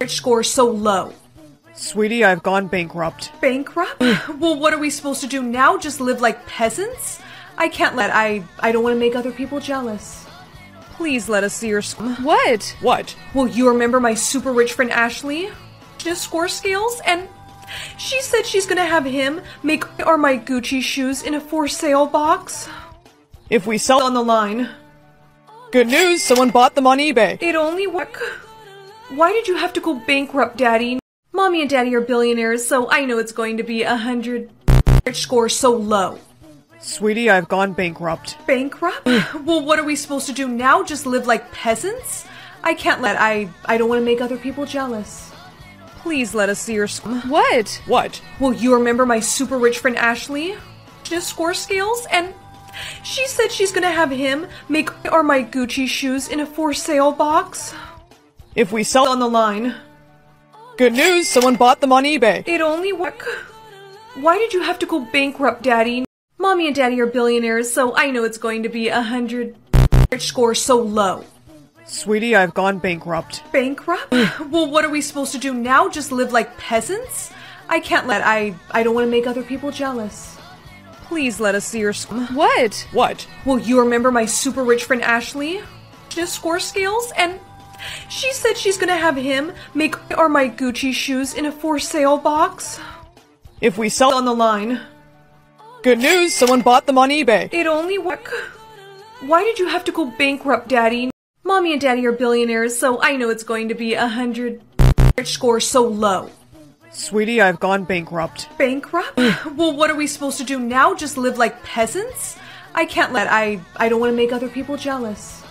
score so low. Sweetie, I've gone bankrupt. Bankrupt? Well, what are we supposed to do now? Just live like peasants? I can't let- I- I don't want to make other people jealous. Please let us see your score. What? What? Well, you remember my super rich friend Ashley? Just score scales, and she said she's gonna have him make are my Gucci shoes in a for sale box. If we sell on the line. Good news, someone bought them on eBay. It only work. Why did you have to go bankrupt, Daddy? Mommy and Daddy are billionaires, so I know it's going to be a hundred score so low. Sweetie, I've gone bankrupt. Bankrupt? Well, what are we supposed to do now? Just live like peasants? I can't let I I don't want to make other people jealous. Please let us see your score. What? What? Well, you remember my super rich friend Ashley? Just score scales, and she said she's gonna have him make are my Gucci shoes in a for sale box. If we sell on the line. Good news, someone bought them on eBay. It only work. Why did you have to go bankrupt, Daddy? Mommy and Daddy are billionaires, so I know it's going to be a hundred score so low. Sweetie, I've gone bankrupt. Bankrupt? Well, what are we supposed to do now? Just live like peasants? I can't let I I don't want to make other people jealous. Please let us see your score. What? What? Well, you remember my super rich friend Ashley? Just score scales, and she said she's gonna have him make are my Gucci shoes in a for sale box. If we sell on the line. Good news, someone bought them on eBay. It only work. Why did you have to go bankrupt, Daddy? Mommy and Daddy are billionaires, so I know it's going to be a hundred score so low. Sweetie, I've gone bankrupt. Bankrupt? Well, what are we supposed to do now? Just live like peasants? I can't let I I don't want to make other people jealous.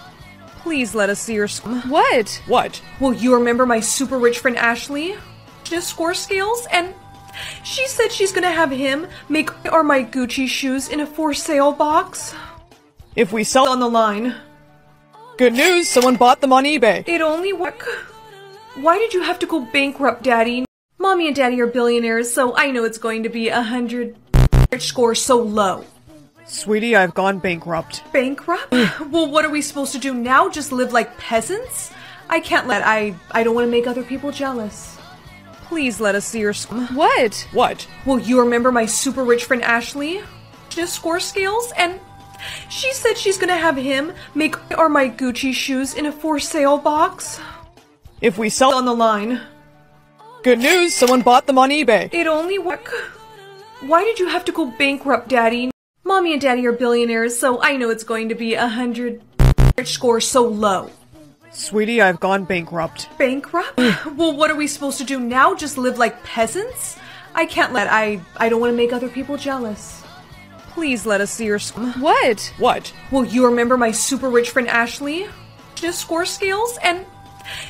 Please let us see your score. What? What? Well, you remember my super rich friend Ashley? Just score scales, and she said she's gonna have him make are my Gucci shoes in a for sale box. If we sell on the line. Good news, someone bought them on eBay. It only work. Why did you have to go bankrupt, Daddy? Mommy and Daddy are billionaires, so I know it's going to be a hundred score so low. Sweetie, I've gone bankrupt. Bankrupt? Well, what are we supposed to do now? Just live like peasants? I can't let I I don't want to make other people jealous. Please let us see your score. What? What? Well, you remember my super rich friend Ashley? Just score scales, and she said she's gonna have him make are my Gucci shoes in a for sale box. If we sell on the line. Good news, someone bought them on eBay. It only work. Why did you have to go bankrupt, Daddy? Mommy and Daddy are billionaires, so I know it's going to be a hundred score so low. Sweetie, I've gone bankrupt. Bankrupt? Well, what are we supposed to do now? Just live like peasants? I can't let I I don't want to make other people jealous. Please let us see your score. What? What? Well, you remember my super rich friend Ashley? Just score scales, and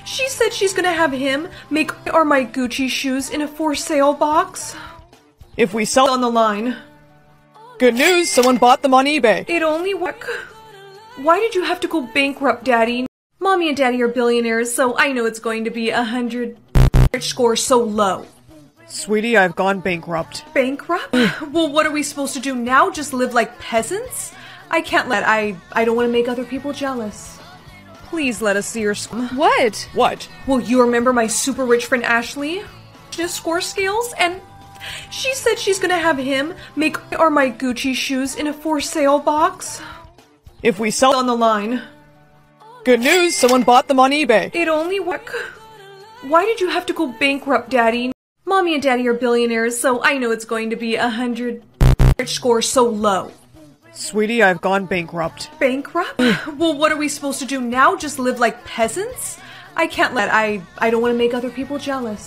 she said she's gonna have him make are my Gucci shoes in a for sale box. If we sell on the line. Good news, someone bought them on eBay. It only work. Why did you have to go bankrupt, Daddy? Mommy and Daddy are billionaires, so I know it's going to be a hundred score so low. Sweetie, I've gone bankrupt. Bankrupt? Well, what are we supposed to do now? Just live like peasants? I can't let I I don't want to make other people jealous. Please let us see your score. What? What? Well, you remember my super rich friend Ashley? Just score scales, and she said she's gonna have him make are my Gucci shoes in a for sale box. If we sell on the line. Good news, someone bought them on eBay. It only work. Why did you have to go bankrupt, Daddy? Mommy and Daddy are billionaires, so I know it's going to be a hundred score so low. Sweetie, I've gone bankrupt. Bankrupt? Well, what are we supposed to do now? Just live like peasants? I can't let I I don't want to make other people jealous.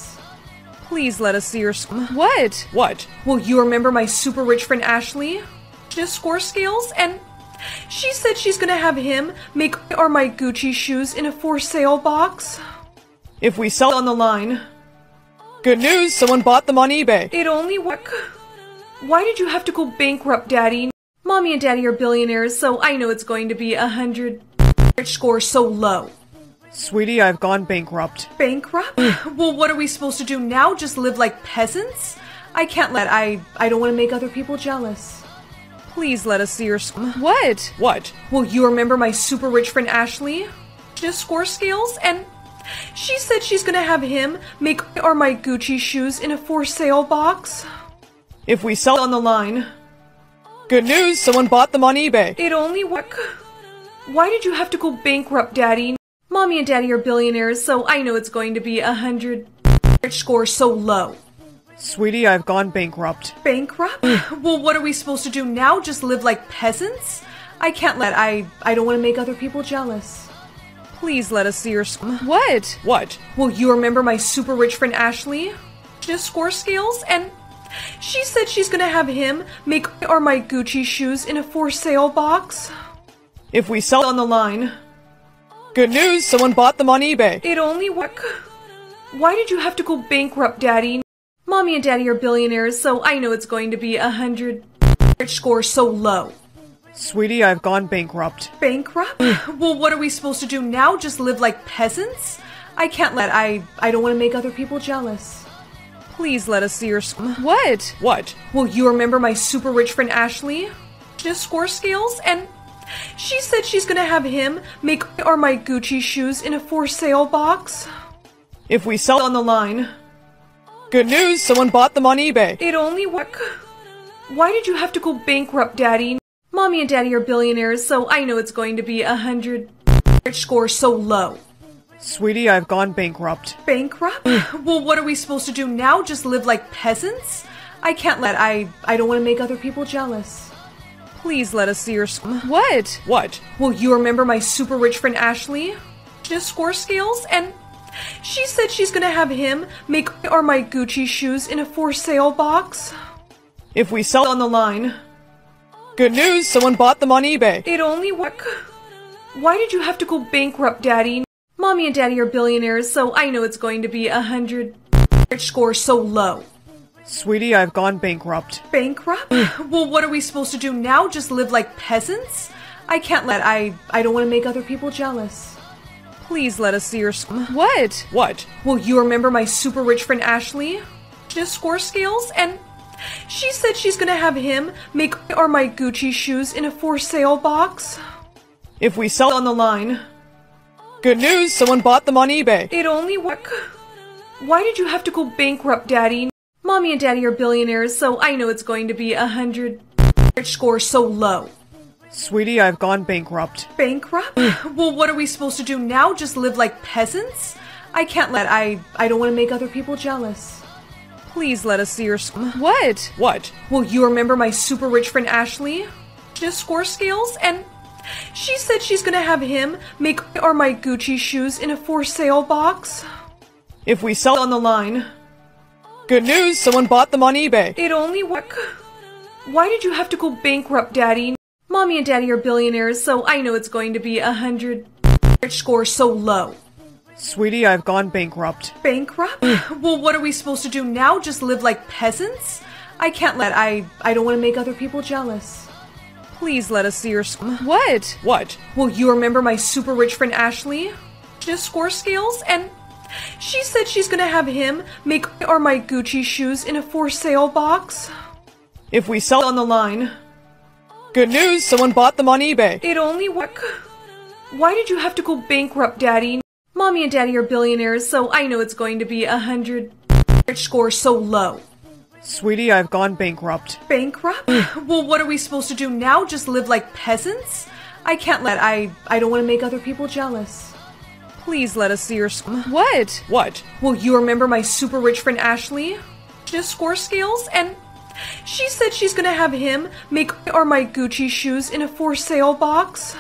Please let us see your score. What? What? Well, you remember my super rich friend Ashley? Just score scales, and she said she's gonna have him make are my Gucci shoes in a for sale box. If we sell on the line. Good news, someone bought them on eBay. It only work. Why did you have to go bankrupt, Daddy? Mommy and Daddy are billionaires, so I know it's going to be a hundred score so low. Sweetie, I've gone bankrupt. Bankrupt? Well, what are we supposed to do now? Just live like peasants? I can't let- I- I don't want to make other people jealous. Please let us see your sc- What? What? Well, you remember my super rich friend Ashley? She score scales, and she said she's gonna have him make are my Gucci shoes in a for sale box. If we sell on the line. Good news, someone bought them on eBay. It only work. Why did you have to go bankrupt, Daddy? Mommy and Daddy are billionaires, so I know it's going to be a hundred score so low. Sweetie, I've gone bankrupt. Bankrupt? Well, what are we supposed to do now? Just live like peasants? I can't let- I- I don't want to make other people jealous. Please let us see your sc- What? What? Well, you remember my super rich friend Ashley? She does score scales, and she said she's gonna have him make are my Gucci shoes in a for sale box. If we sell on the line. Good news, someone bought them on eBay. It only work. Why did you have to go bankrupt, Daddy? Mommy and Daddy are billionaires, so I know it's going to be a hundred score so low. Sweetie, I've gone bankrupt. Bankrupt? Well, what are we supposed to do now? Just live like peasants? I can't let- I- I don't want to make other people jealous. Please let us see your sc- What? What? Well, you remember my super rich friend Ashley? She does score scales, and she said she's gonna have him make are my Gucci shoes in a for sale box. If we sell on the line. Good news, someone bought them on eBay. It only work. Why did you have to go bankrupt, Daddy? Mommy and Daddy are billionaires, so I know it's going to be a hundred score so low. Sweetie, I've gone bankrupt. Bankrupt? Well, what are we supposed to do now? Just live like peasants? I can't let- I- I don't want to make other people jealous. Please let us see your sc- What? What? Well, you remember my super rich friend Ashley? She does score scales, and she said she's gonna have him make are my Gucci shoes in a for sale box. If we sell on the line. Good news, someone bought them on eBay. It only work. Why did you have to go bankrupt, Daddy? Mommy and Daddy are billionaires, so I know it's going to be a hundred score so low. Sweetie, I've gone bankrupt. Bankrupt? Well, what are we supposed to do now? Just live like peasants? I can't let- I- I don't want to make other people jealous. Please let us see your sc- What? What? Well, you remember my super rich friend Ashley? She does score scales, and she said she's gonna have him make are my Gucci shoes in a for sale box. If we sell on the line. Good news, someone bought them on eBay. It only work. Why did you have to go bankrupt, Daddy? Mommy and Daddy are billionaires, so I know it's going to be a hundred score so low. Sweetie, I've gone bankrupt. Bankrupt? Well, what are we supposed to do now? Just live like peasants? I can't let- I- I don't want to make other people jealous. Please let us see your sc- What? What? Well, you remember my super rich friend Ashley? She does score scales, and she said she's gonna have him make are my Gucci shoes in a for sale box. If we sell on the line. Good news, someone bought them on eBay. It only work. Why did you have to go bankrupt, Daddy? Mommy and Daddy are billionaires, so I know it's going to be a hundred score so low. Sweetie, I've gone bankrupt. Bankrupt? Well, what are we supposed to do now? Just live like peasants? I can't let- I- I don't want to make other people jealous. Please let us see your sc- What? What? Well, you remember my super rich friend Ashley? She does score scales, and she said she's gonna have him make are my Gucci shoes in a for sale box. If we sell on the line. Good news, someone bought them on eBay. It only work. Why did you have to go bankrupt, Daddy? Mommy and Daddy are billionaires, so I know it's going to be a hundred score so low. Sweetie, I've gone bankrupt. Bankrupt? Well, what are we supposed to do now? Just live like peasants? I can't let- I- I don't want to make other people jealous. Please let us see your sc- What? What? Well, you remember my super rich friend Ashley? She does score scales, and she said she's gonna have him make are my Gucci shoes in a for sale box.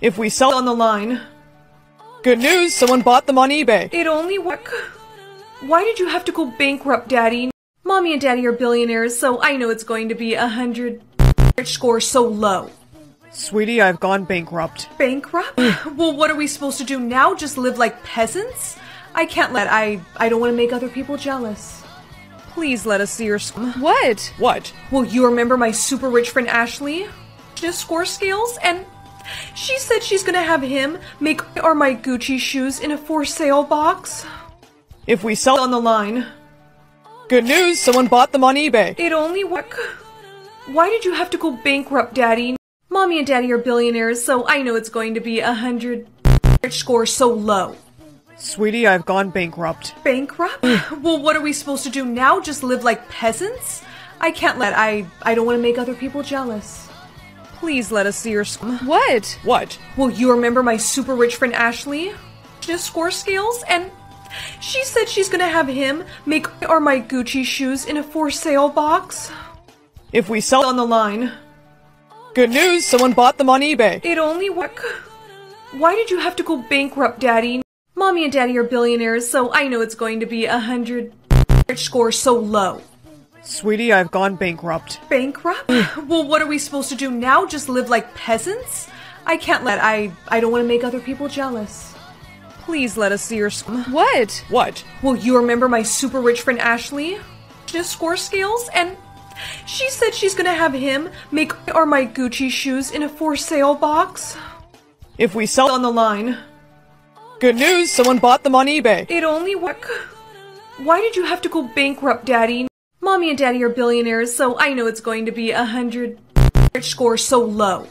If we sell on the line. Good news, someone bought them on eBay. It only work. Why did you have to go bankrupt, Daddy? Mommy and Daddy are billionaires, so I know it's going to be a hundred score so low. Sweetie, I've gone bankrupt. Bankrupt? Well, what are we supposed to do now? Just live like peasants? I can't let- I- I don't want to make other people jealous. Please let us see your sc- What? What? Well, you remember my super rich friend Ashley? She does score scales, and She said she's gonna have him make or my Gucci shoes in a for sale box. If we sell on the line. Good news, someone bought them on eBay. It only work. Why did you have to go bankrupt, Daddy? Mommy and Daddy are billionaires, so I know it's going to be a hundred score so low. Sweetie, I've gone bankrupt. Bankrupt? Well, what are we supposed to do now? Just live like peasants? I can't let- I- I don't want to make other people jealous. Please let us see your score. What? What? Well, you remember my super rich friend Ashley? Just score scales, and she said she's gonna have him make or my Gucci shoes in a for sale box. If we sell on the line. Good news, someone bought them on eBay. It only work. Why did you have to go bankrupt, Daddy? Mommy and Daddy are billionaires, so I know it's going to be a hundred score so low. Sweetie, I've gone bankrupt. Bankrupt? Well, what are we supposed to do now? Just live like peasants? I can't let- I- I don't want to make other people jealous. Please let us see your score. What? What? Well, you remember my super rich friend Ashley? Just score scales, and she said she's gonna have him make or my Gucci shoes in a for sale box. If we sell on the line. Good news, someone bought them on eBay. It only work. Why did you have to go bankrupt, Daddy? Mommy and Daddy are billionaires, so I know it's going to be a hundred score so low.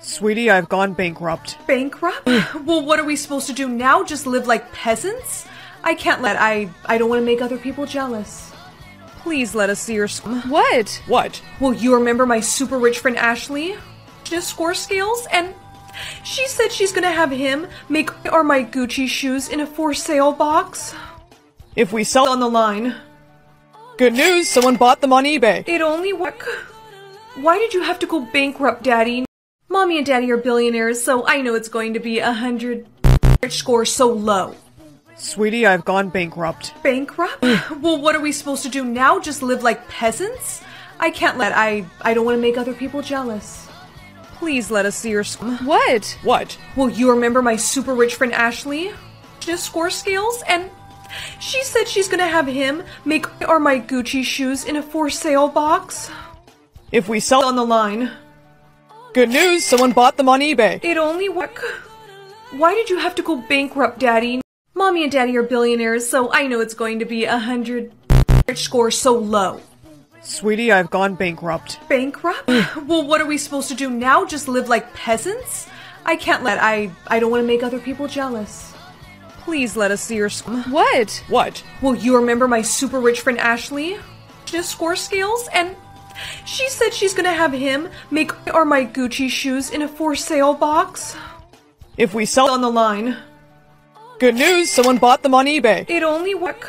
Sweetie, I've gone bankrupt. Bankrupt? Well, what are we supposed to do now? Just live like peasants? I can't let- I- I don't want to make other people jealous. Please let us see your score. What? What? Well, you remember my super rich friend Ashley? Just score scales, and she said she's gonna have him make or my Gucci shoes in a for sale box. If we sell on the line. Good news, someone bought them on eBay. It only work. Why did you have to go bankrupt, Daddy? Mommy and Daddy are billionaires, so I know it's going to be a hundred score so low. Sweetie, I've gone bankrupt. Bankrupt? Well, what are we supposed to do now? Just live like peasants? I can't let- I- I don't want to make other people jealous. Please let us see your score. What? What? Well, you remember my super rich friend Ashley? Just score scales, and she said she's gonna have him make or my Gucci shoes in a for sale box. If we sell on the line. Good news, someone bought them on eBay. It only work. Why did you have to go bankrupt, Daddy? Mommy and Daddy are billionaires, so I know it's going to be a hundred score so low. Sweetie, I've gone bankrupt. Bankrupt? Well, what are we supposed to do now? Just live like peasants? I can't let- I- I don't want to make other people jealous. Please let us see your score. What? What? Well, you remember my super rich friend Ashley? Just score scales, and she said she's gonna have him make or my Gucci shoes in a for sale box. If we sell on the line. Good news, someone bought them on eBay. It only work.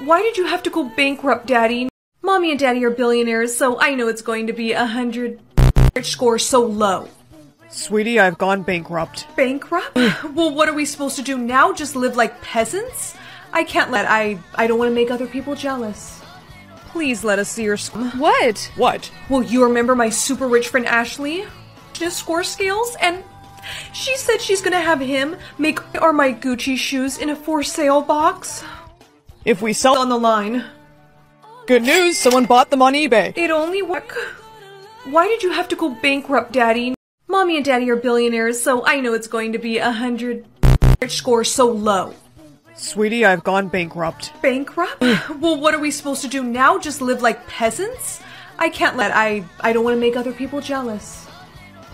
Why did you have to go bankrupt, Daddy? Mommy and Daddy are billionaires, so I know it's going to be a hundred score so low. Sweetie, I've gone bankrupt. Bankrupt? Well, what are we supposed to do now? Just live like peasants? I can't let- I- I don't want to make other people jealous. Please let us see your score. What? What? Well, you remember my super rich friend Ashley? Just score scales, and she said she's gonna have him make or my Gucci shoes in a for sale box. If we sell on the line. Good news, someone bought them on eBay. It only work. Why did you have to go bankrupt, Daddy? Mommy and Daddy are billionaires, so I know it's going to be a hundred score so low. Sweetie, I've gone bankrupt. Bankrupt? Well, what are we supposed to do now? Just live like peasants? I can't let- I- I don't want to make other people jealous.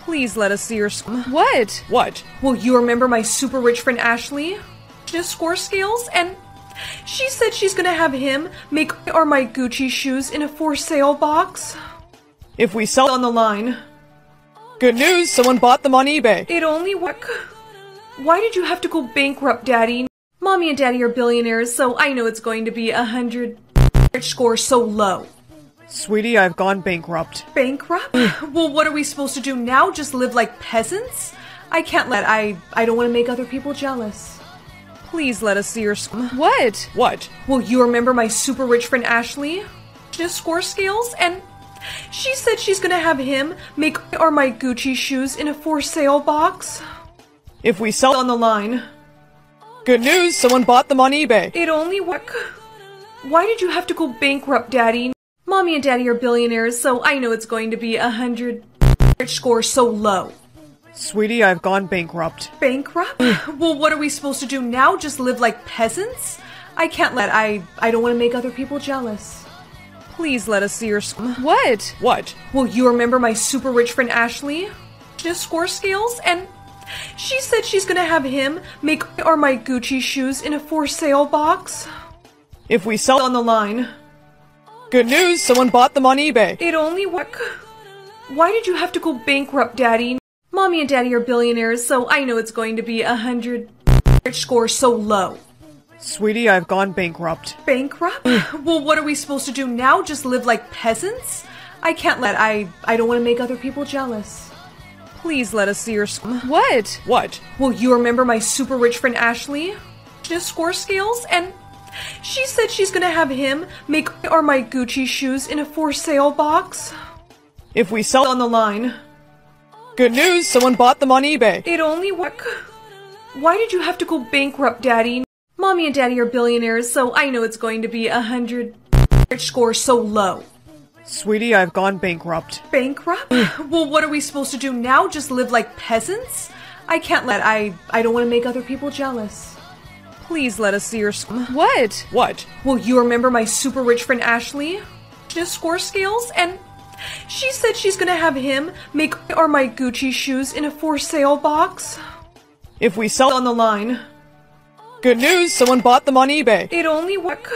Please let us see your score. What? What? Well, you remember my super rich friend Ashley? Just score scales, and she said she's gonna have him make or my Gucci shoes in a for sale box. If we sell on the line. Good news, someone bought them on eBay. It only work. Why did you have to go bankrupt, Daddy? Mommy and Daddy are billionaires, so I know it's going to be a hundred score so low. Sweetie, I've gone bankrupt. Bankrupt? Well, what are we supposed to do now? Just live like peasants? I can't let- I- I don't want to make other people jealous. Please let us see your score. What? What? Well, you remember my super rich friend Ashley? Just score scales, and she said she's gonna have him make or my Gucci shoes in a for sale box. If we sell on the line. Good news, someone bought them on eBay. It only work. Why did you have to go bankrupt, Daddy? Mommy and Daddy are billionaires, so I know it's going to be a hundred score so low. Sweetie, I've gone bankrupt. Bankrupt? Well, what are we supposed to do now? Just live like peasants? I can't let- I- I don't want to make other people jealous. Please let us see your score. What? What? Well, you remember my super rich friend Ashley? Just score scales, and she said she's gonna have him make or my Gucci shoes in a for sale box. If we sell on the line. Good news, someone bought them on eBay. It only worked. Why did you have to go bankrupt, Daddy? Mommy and Daddy are billionaires, so I know it's going to be a hundred score so low. Sweetie, I've gone bankrupt. Bankrupt? Well, what are we supposed to do now? Just live like peasants? I can't let- I- I don't want to make other people jealous. Please let us see your score. What? What? Well, you remember my super rich friend Ashley? Just score scales, and she said she's gonna have him make or my Gucci shoes in a for sale box. If we sell on the line. Good news, someone bought them on eBay. It only worked. Why did you have to go bankrupt, Daddy? Mommy and Daddy are billionaires, so I know it's going to be a hundred score so low. Sweetie, I've gone bankrupt. Bankrupt? Well, what are we supposed to do now? Just live like peasants? I can't let- I- I don't want to make other people jealous. Please let us see your score. What? What? Well, you remember my super rich friend Ashley? Just score scales, and she said she's gonna have him make or my Gucci shoes in a for sale box. If we sell on the line. Good news, someone bought them on eBay. It only worked.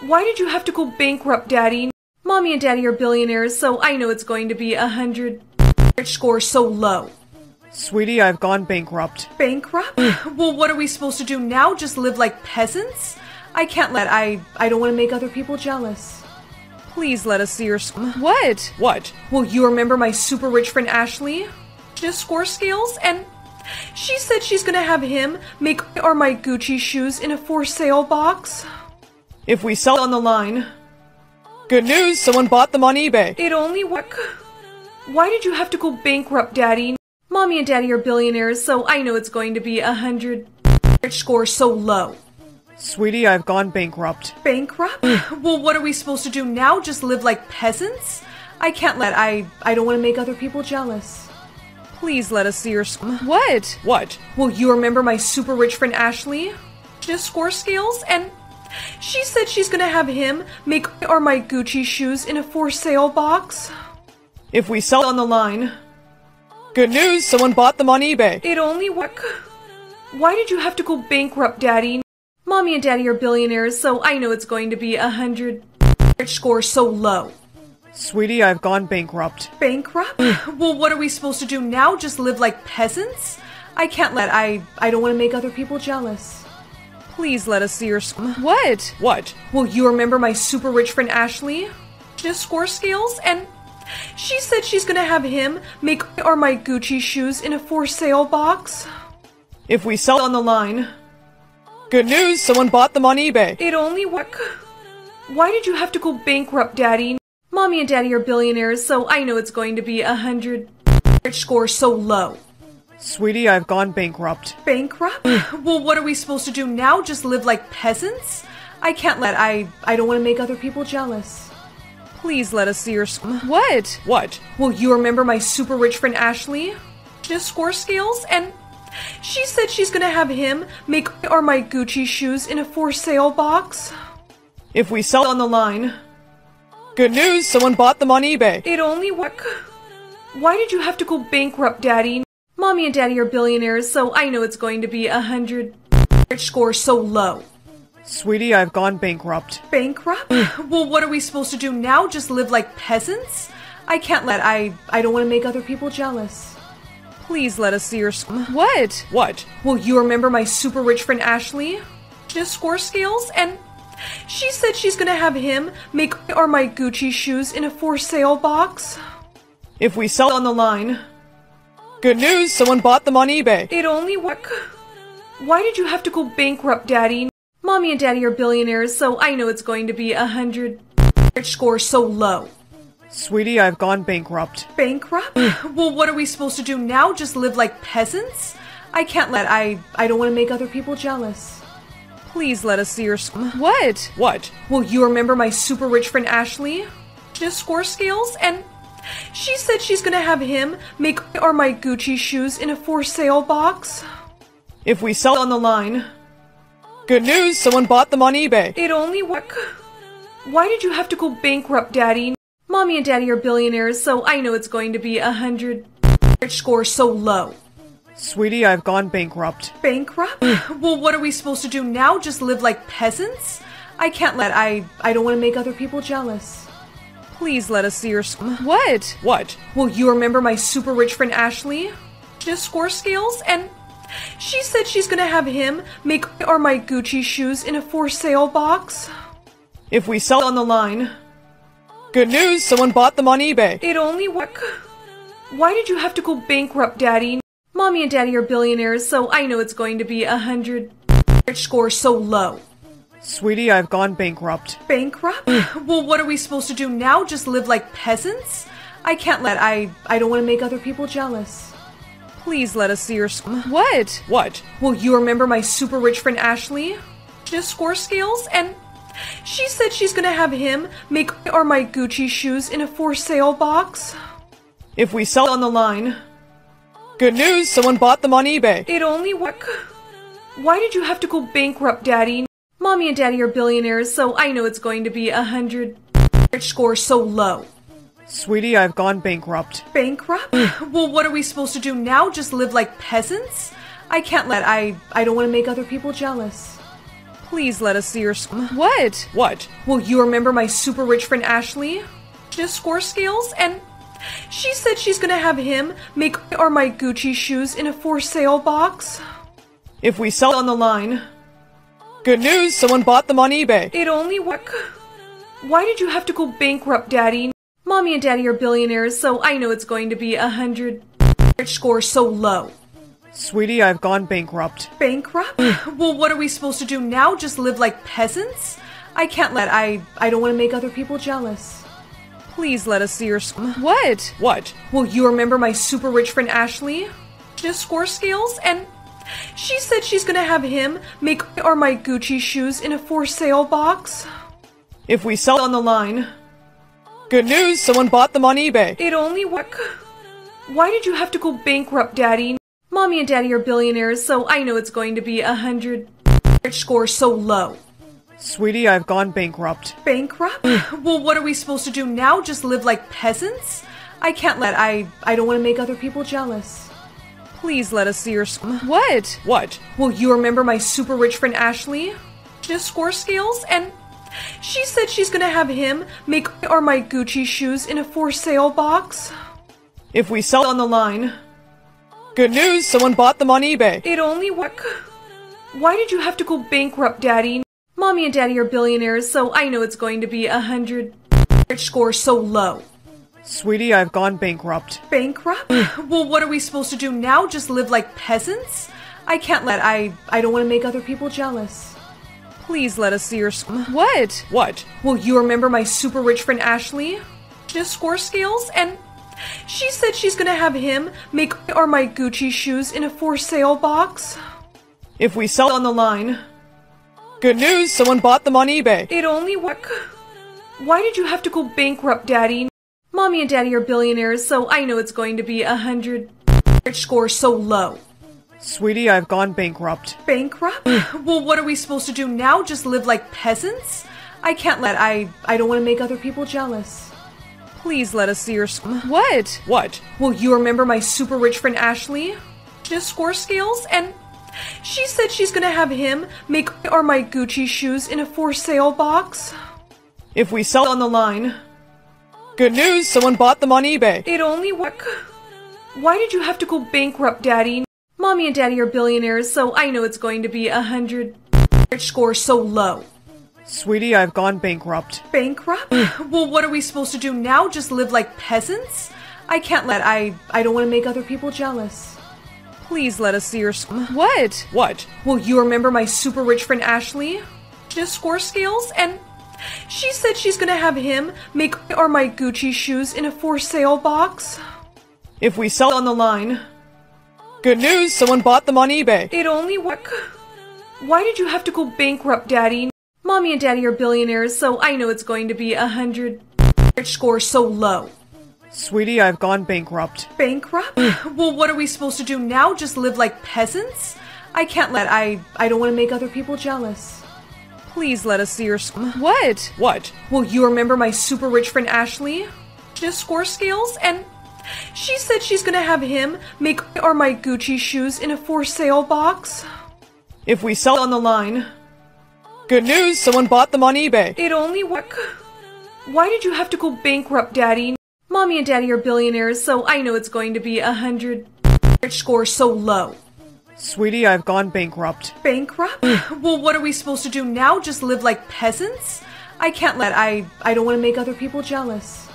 Why did you have to go bankrupt, Daddy? Mommy and Daddy are billionaires, so I know it's going to be a hundred score so low. Sweetie, I've gone bankrupt. Bankrupt? Well, what are we supposed to do now? Just live like peasants? I can't let- I- I don't want to make other people jealous. Please let us see your score. What? What? Well, you remember my super rich friend Ashley? Just score scales, and she said she's gonna have him make or my Gucci shoes in a for sale box. If we sell on the line. Good news, someone bought them on eBay. It only worked. Why did you have to go bankrupt, Daddy? Mommy and Daddy are billionaires, so I know it's going to be a hundred score so low. Sweetie, I've gone bankrupt. Bankrupt? Well, what are we supposed to do now? Just live like peasants? I can't let- I- I don't want to make other people jealous. Please let us see your score. What? What? Well, you remember my super rich friend Ashley? Just score scales, and she said she's gonna have him make or my Gucci shoes in a for sale box. If we sell on the line. Good news, someone bought them on eBay. It only worked. Why did you have to go bankrupt, Daddy? Mommy and Daddy are billionaires, so I know it's going to be a hundred score so low. Sweetie, I've gone bankrupt. Bankrupt? Well, what are we supposed to do now? Just live like peasants? I can't let- I- I don't want to make other people jealous. Please let us see your score. What? What? Well, you remember my super rich friend Ashley? Just score scales, and she said she's gonna have him make or my Gucci shoes in a for sale box. If we sell on the line. Good news, someone bought them on eBay. It only worked. Why did you have to go bankrupt, Daddy? Mommy and Daddy are billionaires, so I know it's going to be a hundred score so low. Sweetie, I've gone bankrupt. Bankrupt? Well, what are we supposed to do now? Just live like peasants? I can't let- I- I don't want to make other people jealous. Please let us see your score. What? What? Well, you remember my super rich friend Ashley? Just score scales, and she said she's gonna have him make or my Gucci shoes in a for sale box. If we sell on the line. Good news, someone bought them on eBay. It only worked. Why did you have to go bankrupt, Daddy? Mommy and Daddy are billionaires, so I know it's going to be a hundred score so low. Sweetie, I've gone bankrupt. Bankrupt? Well, what are we supposed to do now? Just live like peasants? I can't let- I- I don't want to make other people jealous. Please let us see your score. What? What? Well, you remember my super rich friend Ashley? Just score scales, and she said she's gonna have him make or my Gucci shoes in a for sale box. If we sell on the line. Good news, someone bought them on eBay. It only worked. Why did you have to go bankrupt, Daddy? Mommy and Daddy are billionaires, so I know it's going to be a hundred score so low. Sweetie, I've gone bankrupt. Bankrupt? Well, what are we supposed to do now? Just live like peasants? I can't let- I- I don't want to make other people jealous. Please let us see your score. What? What? Well, you remember my super rich friend Ashley? Just score scales, and She said she's gonna have him make are my Gucci shoes in a for sale box. If we sell on the line. Good news, someone bought them on eBay. It only work. Why did you have to go bankrupt, Daddy? Mommy and Daddy are billionaires, so I know it's going to be a hundred score so low. Sweetie, I've gone bankrupt. Bankrupt? Well, what are we supposed to do now? Just live like peasants? I can't let- I- I don't want to make other people jealous. Please let us see your score. What? What? Well, you remember my super rich friend Ashley? Just score scales, and she said she's gonna have him make are my Gucci shoes in a for sale box. If we sell on the line. Good news, someone bought them on eBay. It only work. Why did you have to go bankrupt, Daddy? Mommy and Daddy are billionaires, so I know it's going to be a hundred score so low. Sweetie, I've gone bankrupt. Bankrupt? Well, what are we supposed to do now? Just live like peasants? I can't let- I- I don't want to make other people jealous. Please let us see your score. What? What? Well, you remember my super rich friend Ashley? Just score scales, and she said she's gonna have him make are my Gucci shoes in a for sale box. If we sell on the line. Good news, someone bought them on eBay. It only work. Why did you have to go bankrupt, Daddy? Mommy and Daddy are billionaires, so I know it's going to be a hundred score so low. Sweetie, I've gone bankrupt. Bankrupt? Well, what are we supposed to do now? Just live like peasants? I can't let I I don't want to make other people jealous. Please let us see your score. What? What? Well, you remember my super rich friend Ashley? Just score scales, and she said she's gonna have him make are my Gucci shoes in a for sale box. If we sell on the line. Good news, someone bought them on eBay. It only work. Why did you have to go bankrupt, Daddy? Mommy and Daddy are billionaires, so I know it's going to be a hundred score so low. Sweetie, I've gone bankrupt. Bankrupt? Well, what are we supposed to do now? Just live like peasants? I can't let I I don't want to make other people jealous. Please let us see your score. What? What? Well, you remember my super rich friend Ashley? Just score scales, and she said she's gonna have him make are my Gucci shoes in a for sale box. If we sell on the line. Good news, someone bought them on eBay. It only work. Why did you have to go bankrupt, Daddy? Mommy and Daddy are billionaires, so I know it's going to be a hundred score so low. Sweetie, I've gone bankrupt. Bankrupt? Well, what are we supposed to do now? Just live like peasants? I can't let I- I don't want to make other people jealous. Please let us see your score. What? What? Well, you remember my super rich friend Ashley? Just score scales, and she said she's gonna have him make are my Gucci shoes in a for sale box. If we sell on the line. Good news, someone bought them on eBay. It only work. Why did you have to go bankrupt, Daddy? Mommy and Daddy are billionaires, so I know it's going to be a hundred score so low. Sweetie, I've gone bankrupt. Bankrupt? Well, what are we supposed to do now? Just live like peasants? I can't let I I don't want to make other people jealous. Please let us see your score. What? What? Well, you remember my super rich friend Ashley? Just score scales, and she said she's gonna have him make are my Gucci shoes in a for sale box. If we sell on the line. Good news, someone bought them on eBay. It only work. Why did you have to go bankrupt, Daddy? Mommy and Daddy are billionaires, so I know it's going to be a hundred score so low. Sweetie, I've gone bankrupt. Bankrupt? Well, what are we supposed to do now? Just live like peasants? I can't let I I don't want to make other people jealous. Please let us see your score. What? What? Well, you remember my super rich friend Ashley? Just score scales, and she said she's gonna have him make are my Gucci shoes in a for sale box. If we sell on the line. Good news, someone bought them on eBay. It only work. Why did you have to go bankrupt, Daddy? Mommy and Daddy are billionaires, so I know it's going to be a hundred score so low. Sweetie, I've gone bankrupt. Bankrupt? Well, what are we supposed to do now? Just live like peasants? I can't let I I don't want to make other people jealous. Please let us see your score. What? What? Well, you remember my super rich friend Ashley? Just score scales, and she said she's gonna have him make are my Gucci shoes in a for sale box. If we sell on the line. Good news, someone bought them on eBay. It only work. Why did you have to go bankrupt, Daddy? Mommy and Daddy are billionaires, so I know it's going to be a hundred score so low. Sweetie, I've gone bankrupt. Bankrupt? Well, what are we supposed to do now? Just live like peasants? I can't let- I- I don't want to make other people jealous. Please let us see your score. What? What? Well, you remember my super rich friend Ashley? Just score scales, and she said she's gonna have him make or my Gucci shoes in a for sale box. If we sell- on the line. Good news, someone bought them on eBay. It only worked. Why did you have to go bankrupt, Daddy? Mommy and Daddy are billionaires, so I know it's going to be a hundred score so low. Sweetie, I've gone bankrupt. Bankrupt? Well, what are we supposed to do now? Just live like peasants? I can't let- I- I don't want to make other people jealous.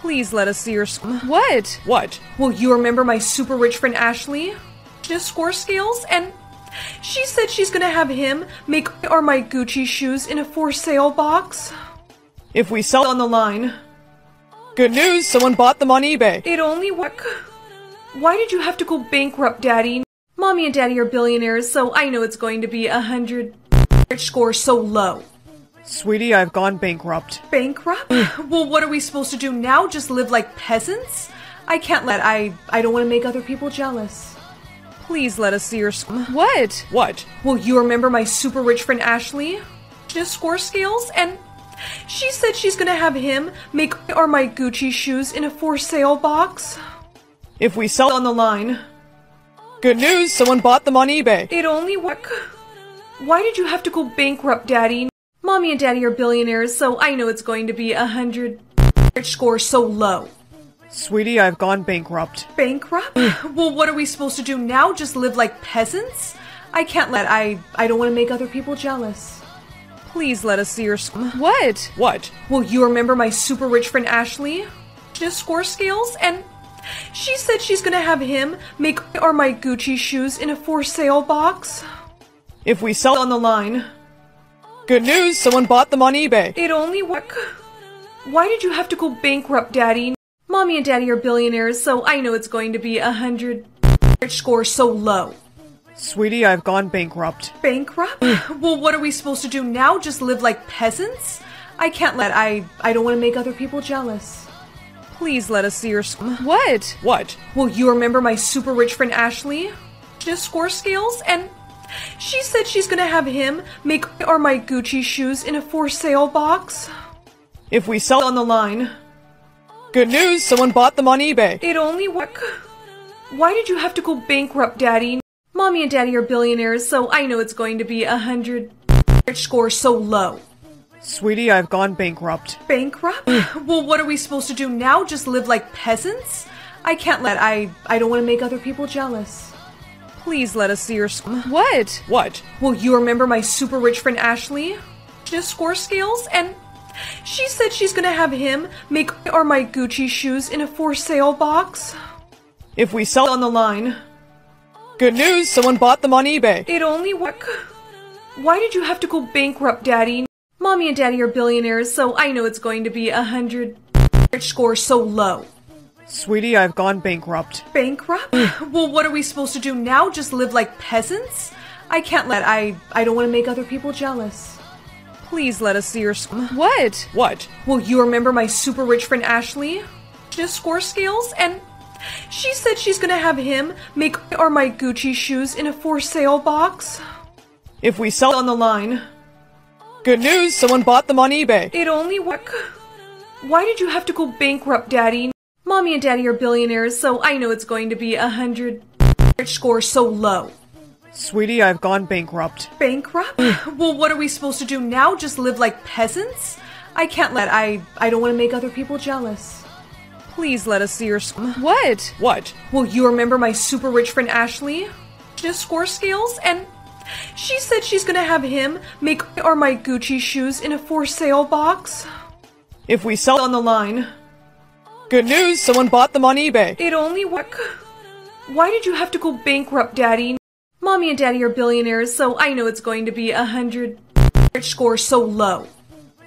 Please let us see your score. What? What? Well, you remember my super rich friend Ashley? Just score scales, and she said she's gonna have him make or my Gucci shoes in a for sale box. If we sell on the line. Good news, someone bought them on eBay. It only worked. Why did you have to go bankrupt, Daddy? Mommy and Daddy are billionaires, so I know it's going to be a hundred score so low. Sweetie, I've gone bankrupt. Bankrupt? Well, what are we supposed to do now? Just live like peasants? I can't let I I don't want to make other people jealous. Please let us see your score. What? What? Well, you remember my super rich friend Ashley? Just score scales, and she said she's gonna have him make or my Gucci shoes in a for sale box. If we sell on the line. Good news, someone bought them on eBay. It only worked. Why did you have to go bankrupt, Daddy? Mommy and Daddy are billionaires, so I know it's going to be a hundred score so low. Sweetie, I've gone bankrupt. Bankrupt? Well, what are we supposed to do now? Just live like peasants? I can't let I I don't want to make other people jealous. Please let us see your score. What? What? Well, you remember my super rich friend Ashley? Just score scales, and she said she's gonna have him make or my Gucci shoes in a for sale box. If we sell on the line. Good news, someone bought them on eBay. It only worked. Why did you have to go bankrupt, Daddy? Mommy and Daddy are billionaires, so I know it's going to be a hundred score so low. Sweetie, I've gone bankrupt. Bankrupt? Well, what are we supposed to do now? Just live like peasants? I can't let I I don't want to make other people jealous. Please let us see your score. What? What? Well, you remember my super rich friend Ashley? Just score scales, and she said she's gonna have him make or my Gucci shoes in a for sale box. If we sell on the line. Good news, someone bought them on eBay. It only worked. Why did you have to go bankrupt, Daddy? Mommy and Daddy are billionaires, so I know it's going to be a hundred score so low. Sweetie, I've gone bankrupt. Bankrupt? Well, what are we supposed to do now? Just live like peasants? I can't let I I don't want to make other people jealous. Please let us see your score. What? What? Well, you remember my super rich friend Ashley? Just score scales, and she said she's gonna have him make or my Gucci shoes in a for sale box. If we sell on the line. Good news, someone bought them on eBay. It only worked. Why did you have to go bankrupt, Daddy? Mommy and Daddy are billionaires, so I know it's going to be a hundred score so low. Sweetie, I've gone bankrupt. Bankrupt? Well, what are we supposed to do now? Just live like peasants? I can't let I I don't want to make other people jealous. Please let us see your score. What? What? Well, you remember my super rich friend Ashley? Just score scales, and she said she's gonna have him make or my Gucci shoes in a for sale box. If we sell on the line. Good news, someone bought them on eBay. It only worked. Why did you have to go bankrupt, Daddy? Mommy and Daddy are billionaires, so I know it's going to be a hundred score so low. Sweetie, I've gone bankrupt. Bankrupt? Well, what are we supposed to do now? Just live like peasants? I can't let I I don't want to make other people jealous. Please let us see your score. What? What? Well, you remember my super rich friend Ashley? Just score scales, and she said she's gonna have him make or my Gucci shoes in a for sale box. If we sell on the line. Good news, someone bought them on eBay. It only worked. Why did you have to go bankrupt, Daddy? Mommy and Daddy are billionaires, so I know it's going to be a hundred score so low.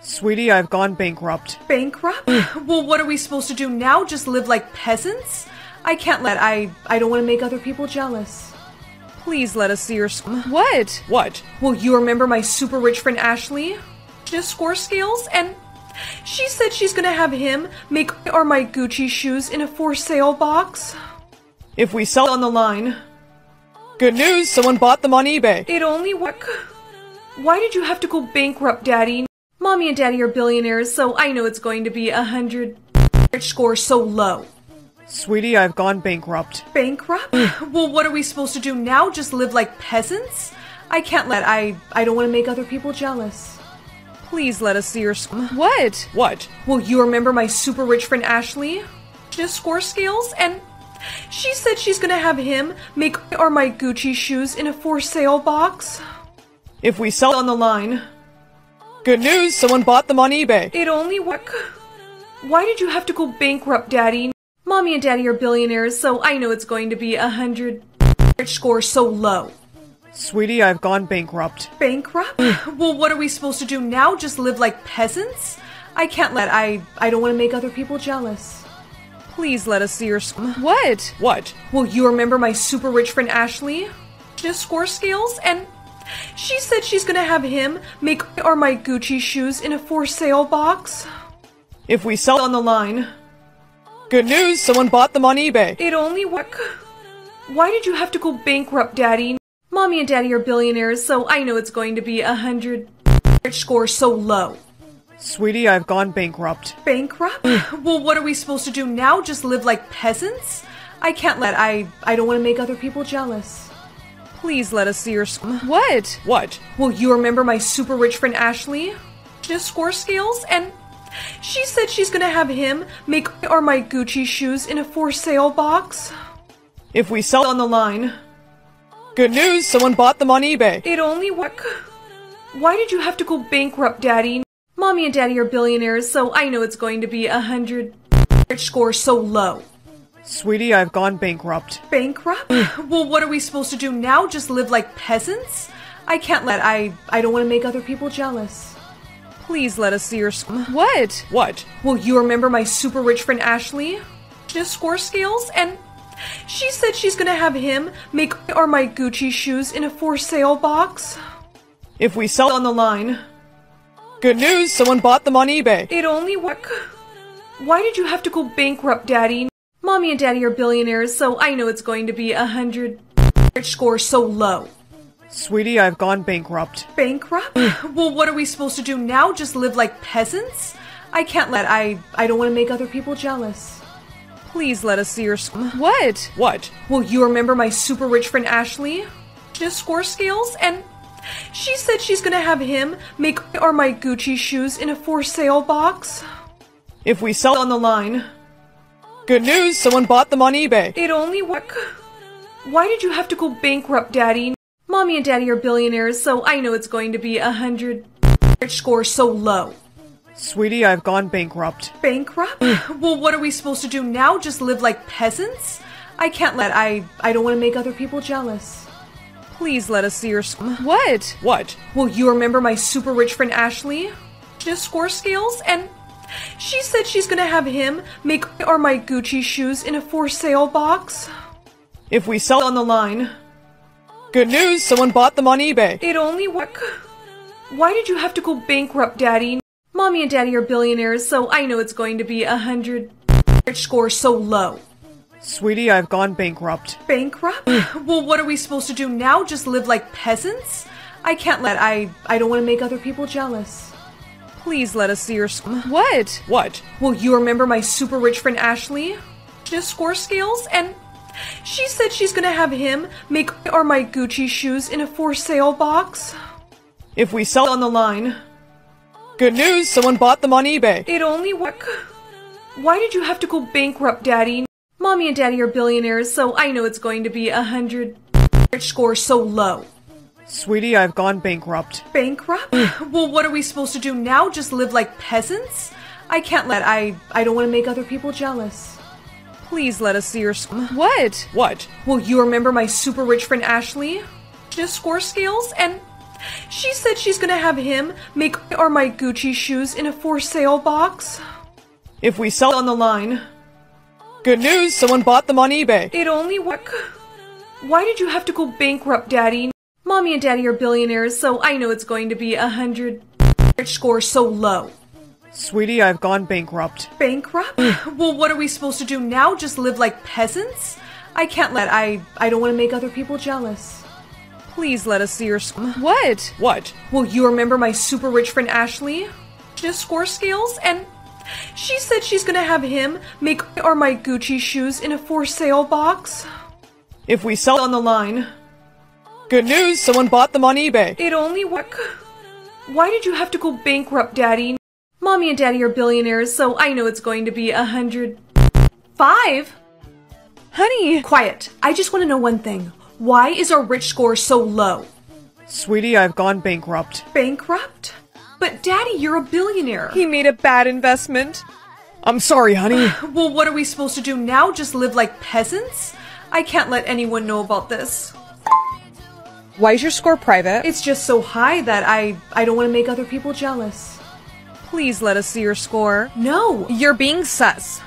Sweetie, I've gone bankrupt. Bankrupt? Well, what are we supposed to do now? Just live like peasants? I can't let I I don't want to make other people jealous. Please let us see your score. What? What? Well, you remember my super rich friend Ashley? Just score scales, and She said she's gonna have him make are my Gucci shoes in a for sale box. If we sell on the line. Good news, someone bought them on eBay. It only work. Why did you have to go bankrupt, Daddy? Mommy and Daddy are billionaires, so I know it's going to be a hundred score so low. Sweetie, I've gone bankrupt. Bankrupt? Well, what are we supposed to do now? Just live like peasants? I can't let- I- I don't want to make other people jealous. Please let us see your score. What? What? Well, you remember my super rich friend Ashley? Just score scales, and she said she's gonna have him make are my Gucci shoes in a for sale box. If we sell on the line. Good news, someone bought them on eBay. It only work. Why did you have to go bankrupt, Daddy? Mommy and Daddy are billionaires, so I know it's going to be a hundred score so low. Sweetie, I've gone bankrupt. Bankrupt? Well, what are we supposed to do now? Just live like peasants? I can't let- I- I don't want to make other people jealous. Please let us see your score. What? What? Well, you remember my super rich friend Ashley? Just score scales, and she said she's gonna have him make are my Gucci shoes in a for sale box. If we sell on the line. Good news, someone bought them on eBay. It only work. Why did you have to go bankrupt, Daddy? Mommy and Daddy are billionaires, so I know it's going to be a hundred score so low. Sweetie, I've gone bankrupt. Bankrupt? Well, what are we supposed to do now? Just live like peasants? I can't let I I don't want to make other people jealous. Please let us see your score. What? What? Well, you remember my super rich friend Ashley? Just score scales, and she said she's gonna have him make are my Gucci shoes in a for sale box. If we sell on the line. Good news, someone bought them on eBay. It only work. Why did you have to go bankrupt, Daddy? Mommy and Daddy are billionaires, so I know it's going to be a hundred score so low. Sweetie, I've gone bankrupt. Bankrupt? Well, what are we supposed to do now? Just live like peasants? I can't let I I don't want to make other people jealous. Please let us see your score. What? What? Well, you remember my super rich friend Ashley? Just score scales, and she said she's gonna have him make are my Gucci shoes in a for sale box. If we sell on the line. Good news, someone bought them on eBay. It only work. Why did you have to go bankrupt, Daddy? Mommy and Daddy are billionaires, so I know it's going to be a hundred score so low. Sweetie, I've gone bankrupt. Bankrupt? Well, what are we supposed to do now? Just live like peasants? I can't let I- I don't want to make other people jealous. Please let us see your score. What? What? Well, you remember my super rich friend Ashley? Just score scales, and she said she's gonna have him make are my Gucci shoes in a for sale box. If we sell on the line. Good news, someone bought them on eBay. It only work. Why did you have to go bankrupt, Daddy? Mommy and Daddy are billionaires, so I know it's going to be a hundred score so low. Sweetie, I've gone bankrupt. Bankrupt? Well, what are we supposed to do now? Just live like peasants? I can't let I I don't want to make other people jealous. Please let us see your score. What? What? Well, you remember my super rich friend Ashley? Just score scales, and she said she's gonna have him make are my Gucci shoes in a for sale box. If we sell on the line. Good news, someone bought them on eBay. It only work. Why did you have to go bankrupt, Daddy? Mommy and Daddy are billionaires, so I know it's going to be a hundred score so low. Sweetie, I've gone bankrupt. Bankrupt? Well, what are we supposed to do now? Just live like peasants? I can't let I I don't want to make other people jealous. Please let us see your score. What? What? Well, you remember my super rich friend Ashley? Just score scales, and she said she's gonna have him make are my Gucci shoes in a for sale box. If we sell on the line. Good news, someone bought them on eBay. It only work. Why did you have to go bankrupt, Daddy? Mommy and Daddy are billionaires, so I know it's going to be a hundred score so low. Sweetie, I've gone bankrupt. Bankrupt? Well, what are we supposed to do now? Just live like peasants? I can't let I I don't want to make other people jealous. Please let us see your score. What? What? Well, you remember my super rich friend Ashley? Just score scales, and she said she's gonna have him make are my Gucci shoes in a for sale box. If we sell on the line. Good news, someone bought them on eBay. It only work. Why did you have to go bankrupt, Daddy? Mommy and Daddy are billionaires, so I know it's going to be a hundred score so low. Sweetie, I've gone bankrupt. Bankrupt? Well, what are we supposed to do now? Just live like peasants? I can't let- I- I don't want to make other people jealous. Please let us see your sc- What? What? Well, you remember my super rich friend Ashley? She score scales, and she said she's gonna have him make are my Gucci shoes in a for sale box. If we sell on the line. Good news, someone bought them on eBay. It only work. Why did you have to go bankrupt, Daddy? Mommy and Daddy are billionaires, so I know it's going to be a hundred five. Honey! Quiet. I just want to know one thing. Why is our rich score so low? Sweetie, I've gone bankrupt. Bankrupt? But Daddy, you're a billionaire. He made a bad investment. I'm sorry, honey. Well, what are we supposed to do now? Just live like peasants? I can't let anyone know about this. Why is your score private? It's just so high that I, I don't want to make other people jealous. Please let us see your score. No. You're being sus.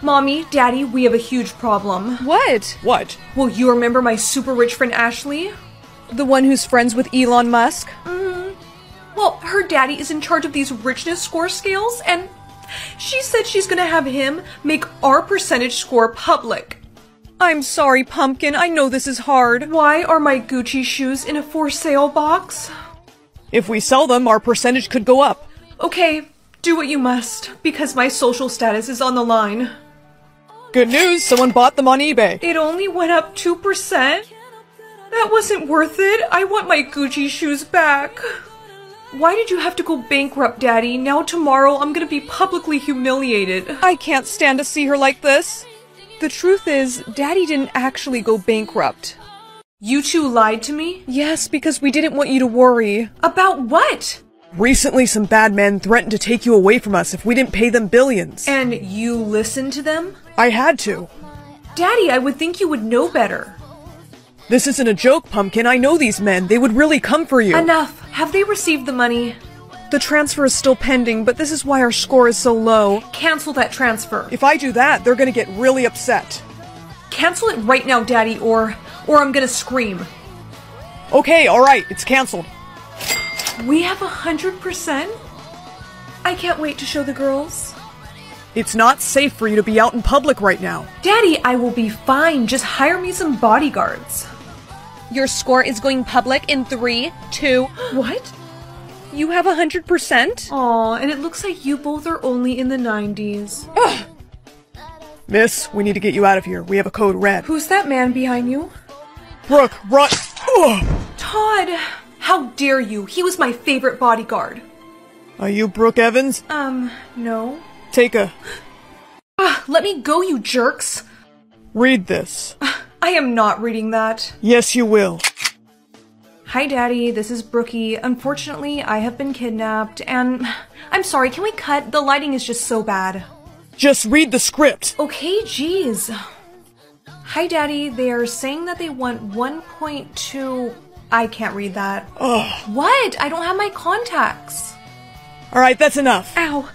Mommy, Daddy, we have a huge problem. What? What? Well, you remember my super rich friend Ashley? The one who's friends with Elon Musk? Mm-hmm. Well, her daddy is in charge of these richness score scales, and she said she's gonna have him make our percentage score public. I'm sorry, Pumpkin. I know this is hard. Why are my Gucci shoes in a for sale box? If we sell them, our percentage could go up. Okay, do what you must, because my social status is on the line. Good news, someone bought them on eBay. It only went up two percent? That wasn't worth it. I want my Gucci shoes back. Why did you have to go bankrupt, Daddy? Now tomorrow I'm gonna be publicly humiliated. I can't stand to see her like this. The truth is, Daddy didn't actually go bankrupt. You two lied to me? Yes, because we didn't want you to worry. About what? Recently, some bad men threatened to take you away from us if we didn't pay them billions. And you listened to them? I had to. Daddy, I would think you would know better. This isn't a joke, Pumpkin. I know these men. They would really come for you. Enough. Have they received the money? The transfer is still pending, but this is why our score is so low. Cancel that transfer. If I do that, they're gonna get really upset. Cancel it right now, Daddy, or... or I'm gonna scream. Okay, alright. It's canceled. We have a hundred percent? I can't wait to show the girls. It's not safe for you to be out in public right now. Daddy, I will be fine. Just hire me some bodyguards. Your score is going public in three, two... What? You have a hundred percent? Aw, and it looks like you both are only in the nineties. Ugh. Miss, we need to get you out of here. We have a code red. Who's that man behind you? Brooke, run! Ugh. Todd! How dare you? He was my favorite bodyguard. Are you Brooke Evans? Um, no. Take a... Uh, let me go, you jerks! Read this. Uh, I am not reading that. Yes, you will. Hi, Daddy. This is Brookie. Unfortunately, I have been kidnapped, and... I'm sorry, can we cut? The lighting is just so bad. Just read the script! Okay, jeez. Hi, Daddy. They are saying that they want one point two... I can't read that. Ugh. What? I don't have my contacts. All right, that's enough. Ow.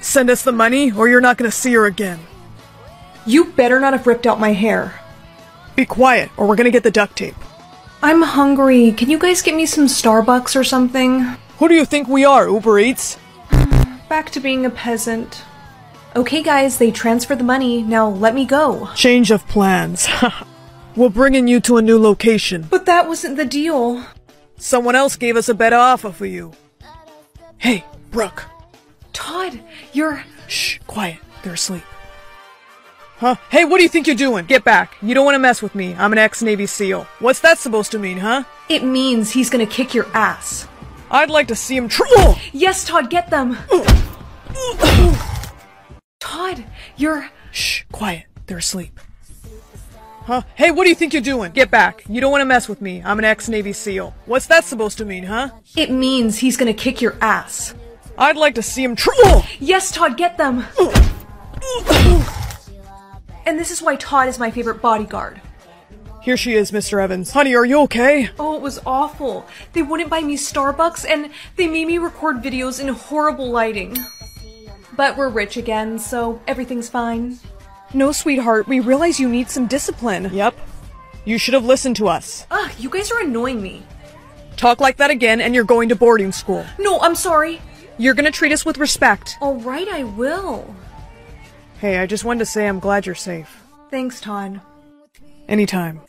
Send us the money or you're not going to see her again. You better not have ripped out my hair. Be quiet or we're going to get the duct tape. I'm hungry. Can you guys get me some Starbucks or something? Who do you think we are, Uber Eats? Back to being a peasant. Okay, guys, they transferred the money. Now let me go. Change of plans. Haha. We're bringing you to a new location. But that wasn't the deal. Someone else gave us a better offer for you. Hey, Brooke. Todd, you're... Shh, quiet. They're asleep. Huh? Hey, what do you think you're doing? Get back. You don't want to mess with me. I'm an ex-Navy SEAL. What's that supposed to mean, huh? It means he's gonna kick your ass. I'd like to see him tr- oh! Yes, Todd, get them! Todd, you're... Shh, quiet. They're asleep. Huh? Hey, what do you think you're doing? Get back. You don't want to mess with me. I'm an ex-Navy SEAL. What's that supposed to mean, huh? It means he's gonna kick your ass. I'd like to see him tr- oh! Yes, Todd, get them! And this is why Todd is my favorite bodyguard. Here she is, Mister Evans. Honey, are you okay? Oh, it was awful. They wouldn't buy me Starbucks, and they made me record videos in horrible lighting. But we're rich again, so everything's fine. No, sweetheart, we realize you need some discipline. Yep. You should have listened to us. Ugh, you guys are annoying me. Talk like that again and you're going to boarding school. No, I'm sorry. You're gonna treat us with respect. All right, I will. Hey, I just wanted to say I'm glad you're safe. Thanks, Todd. Anytime.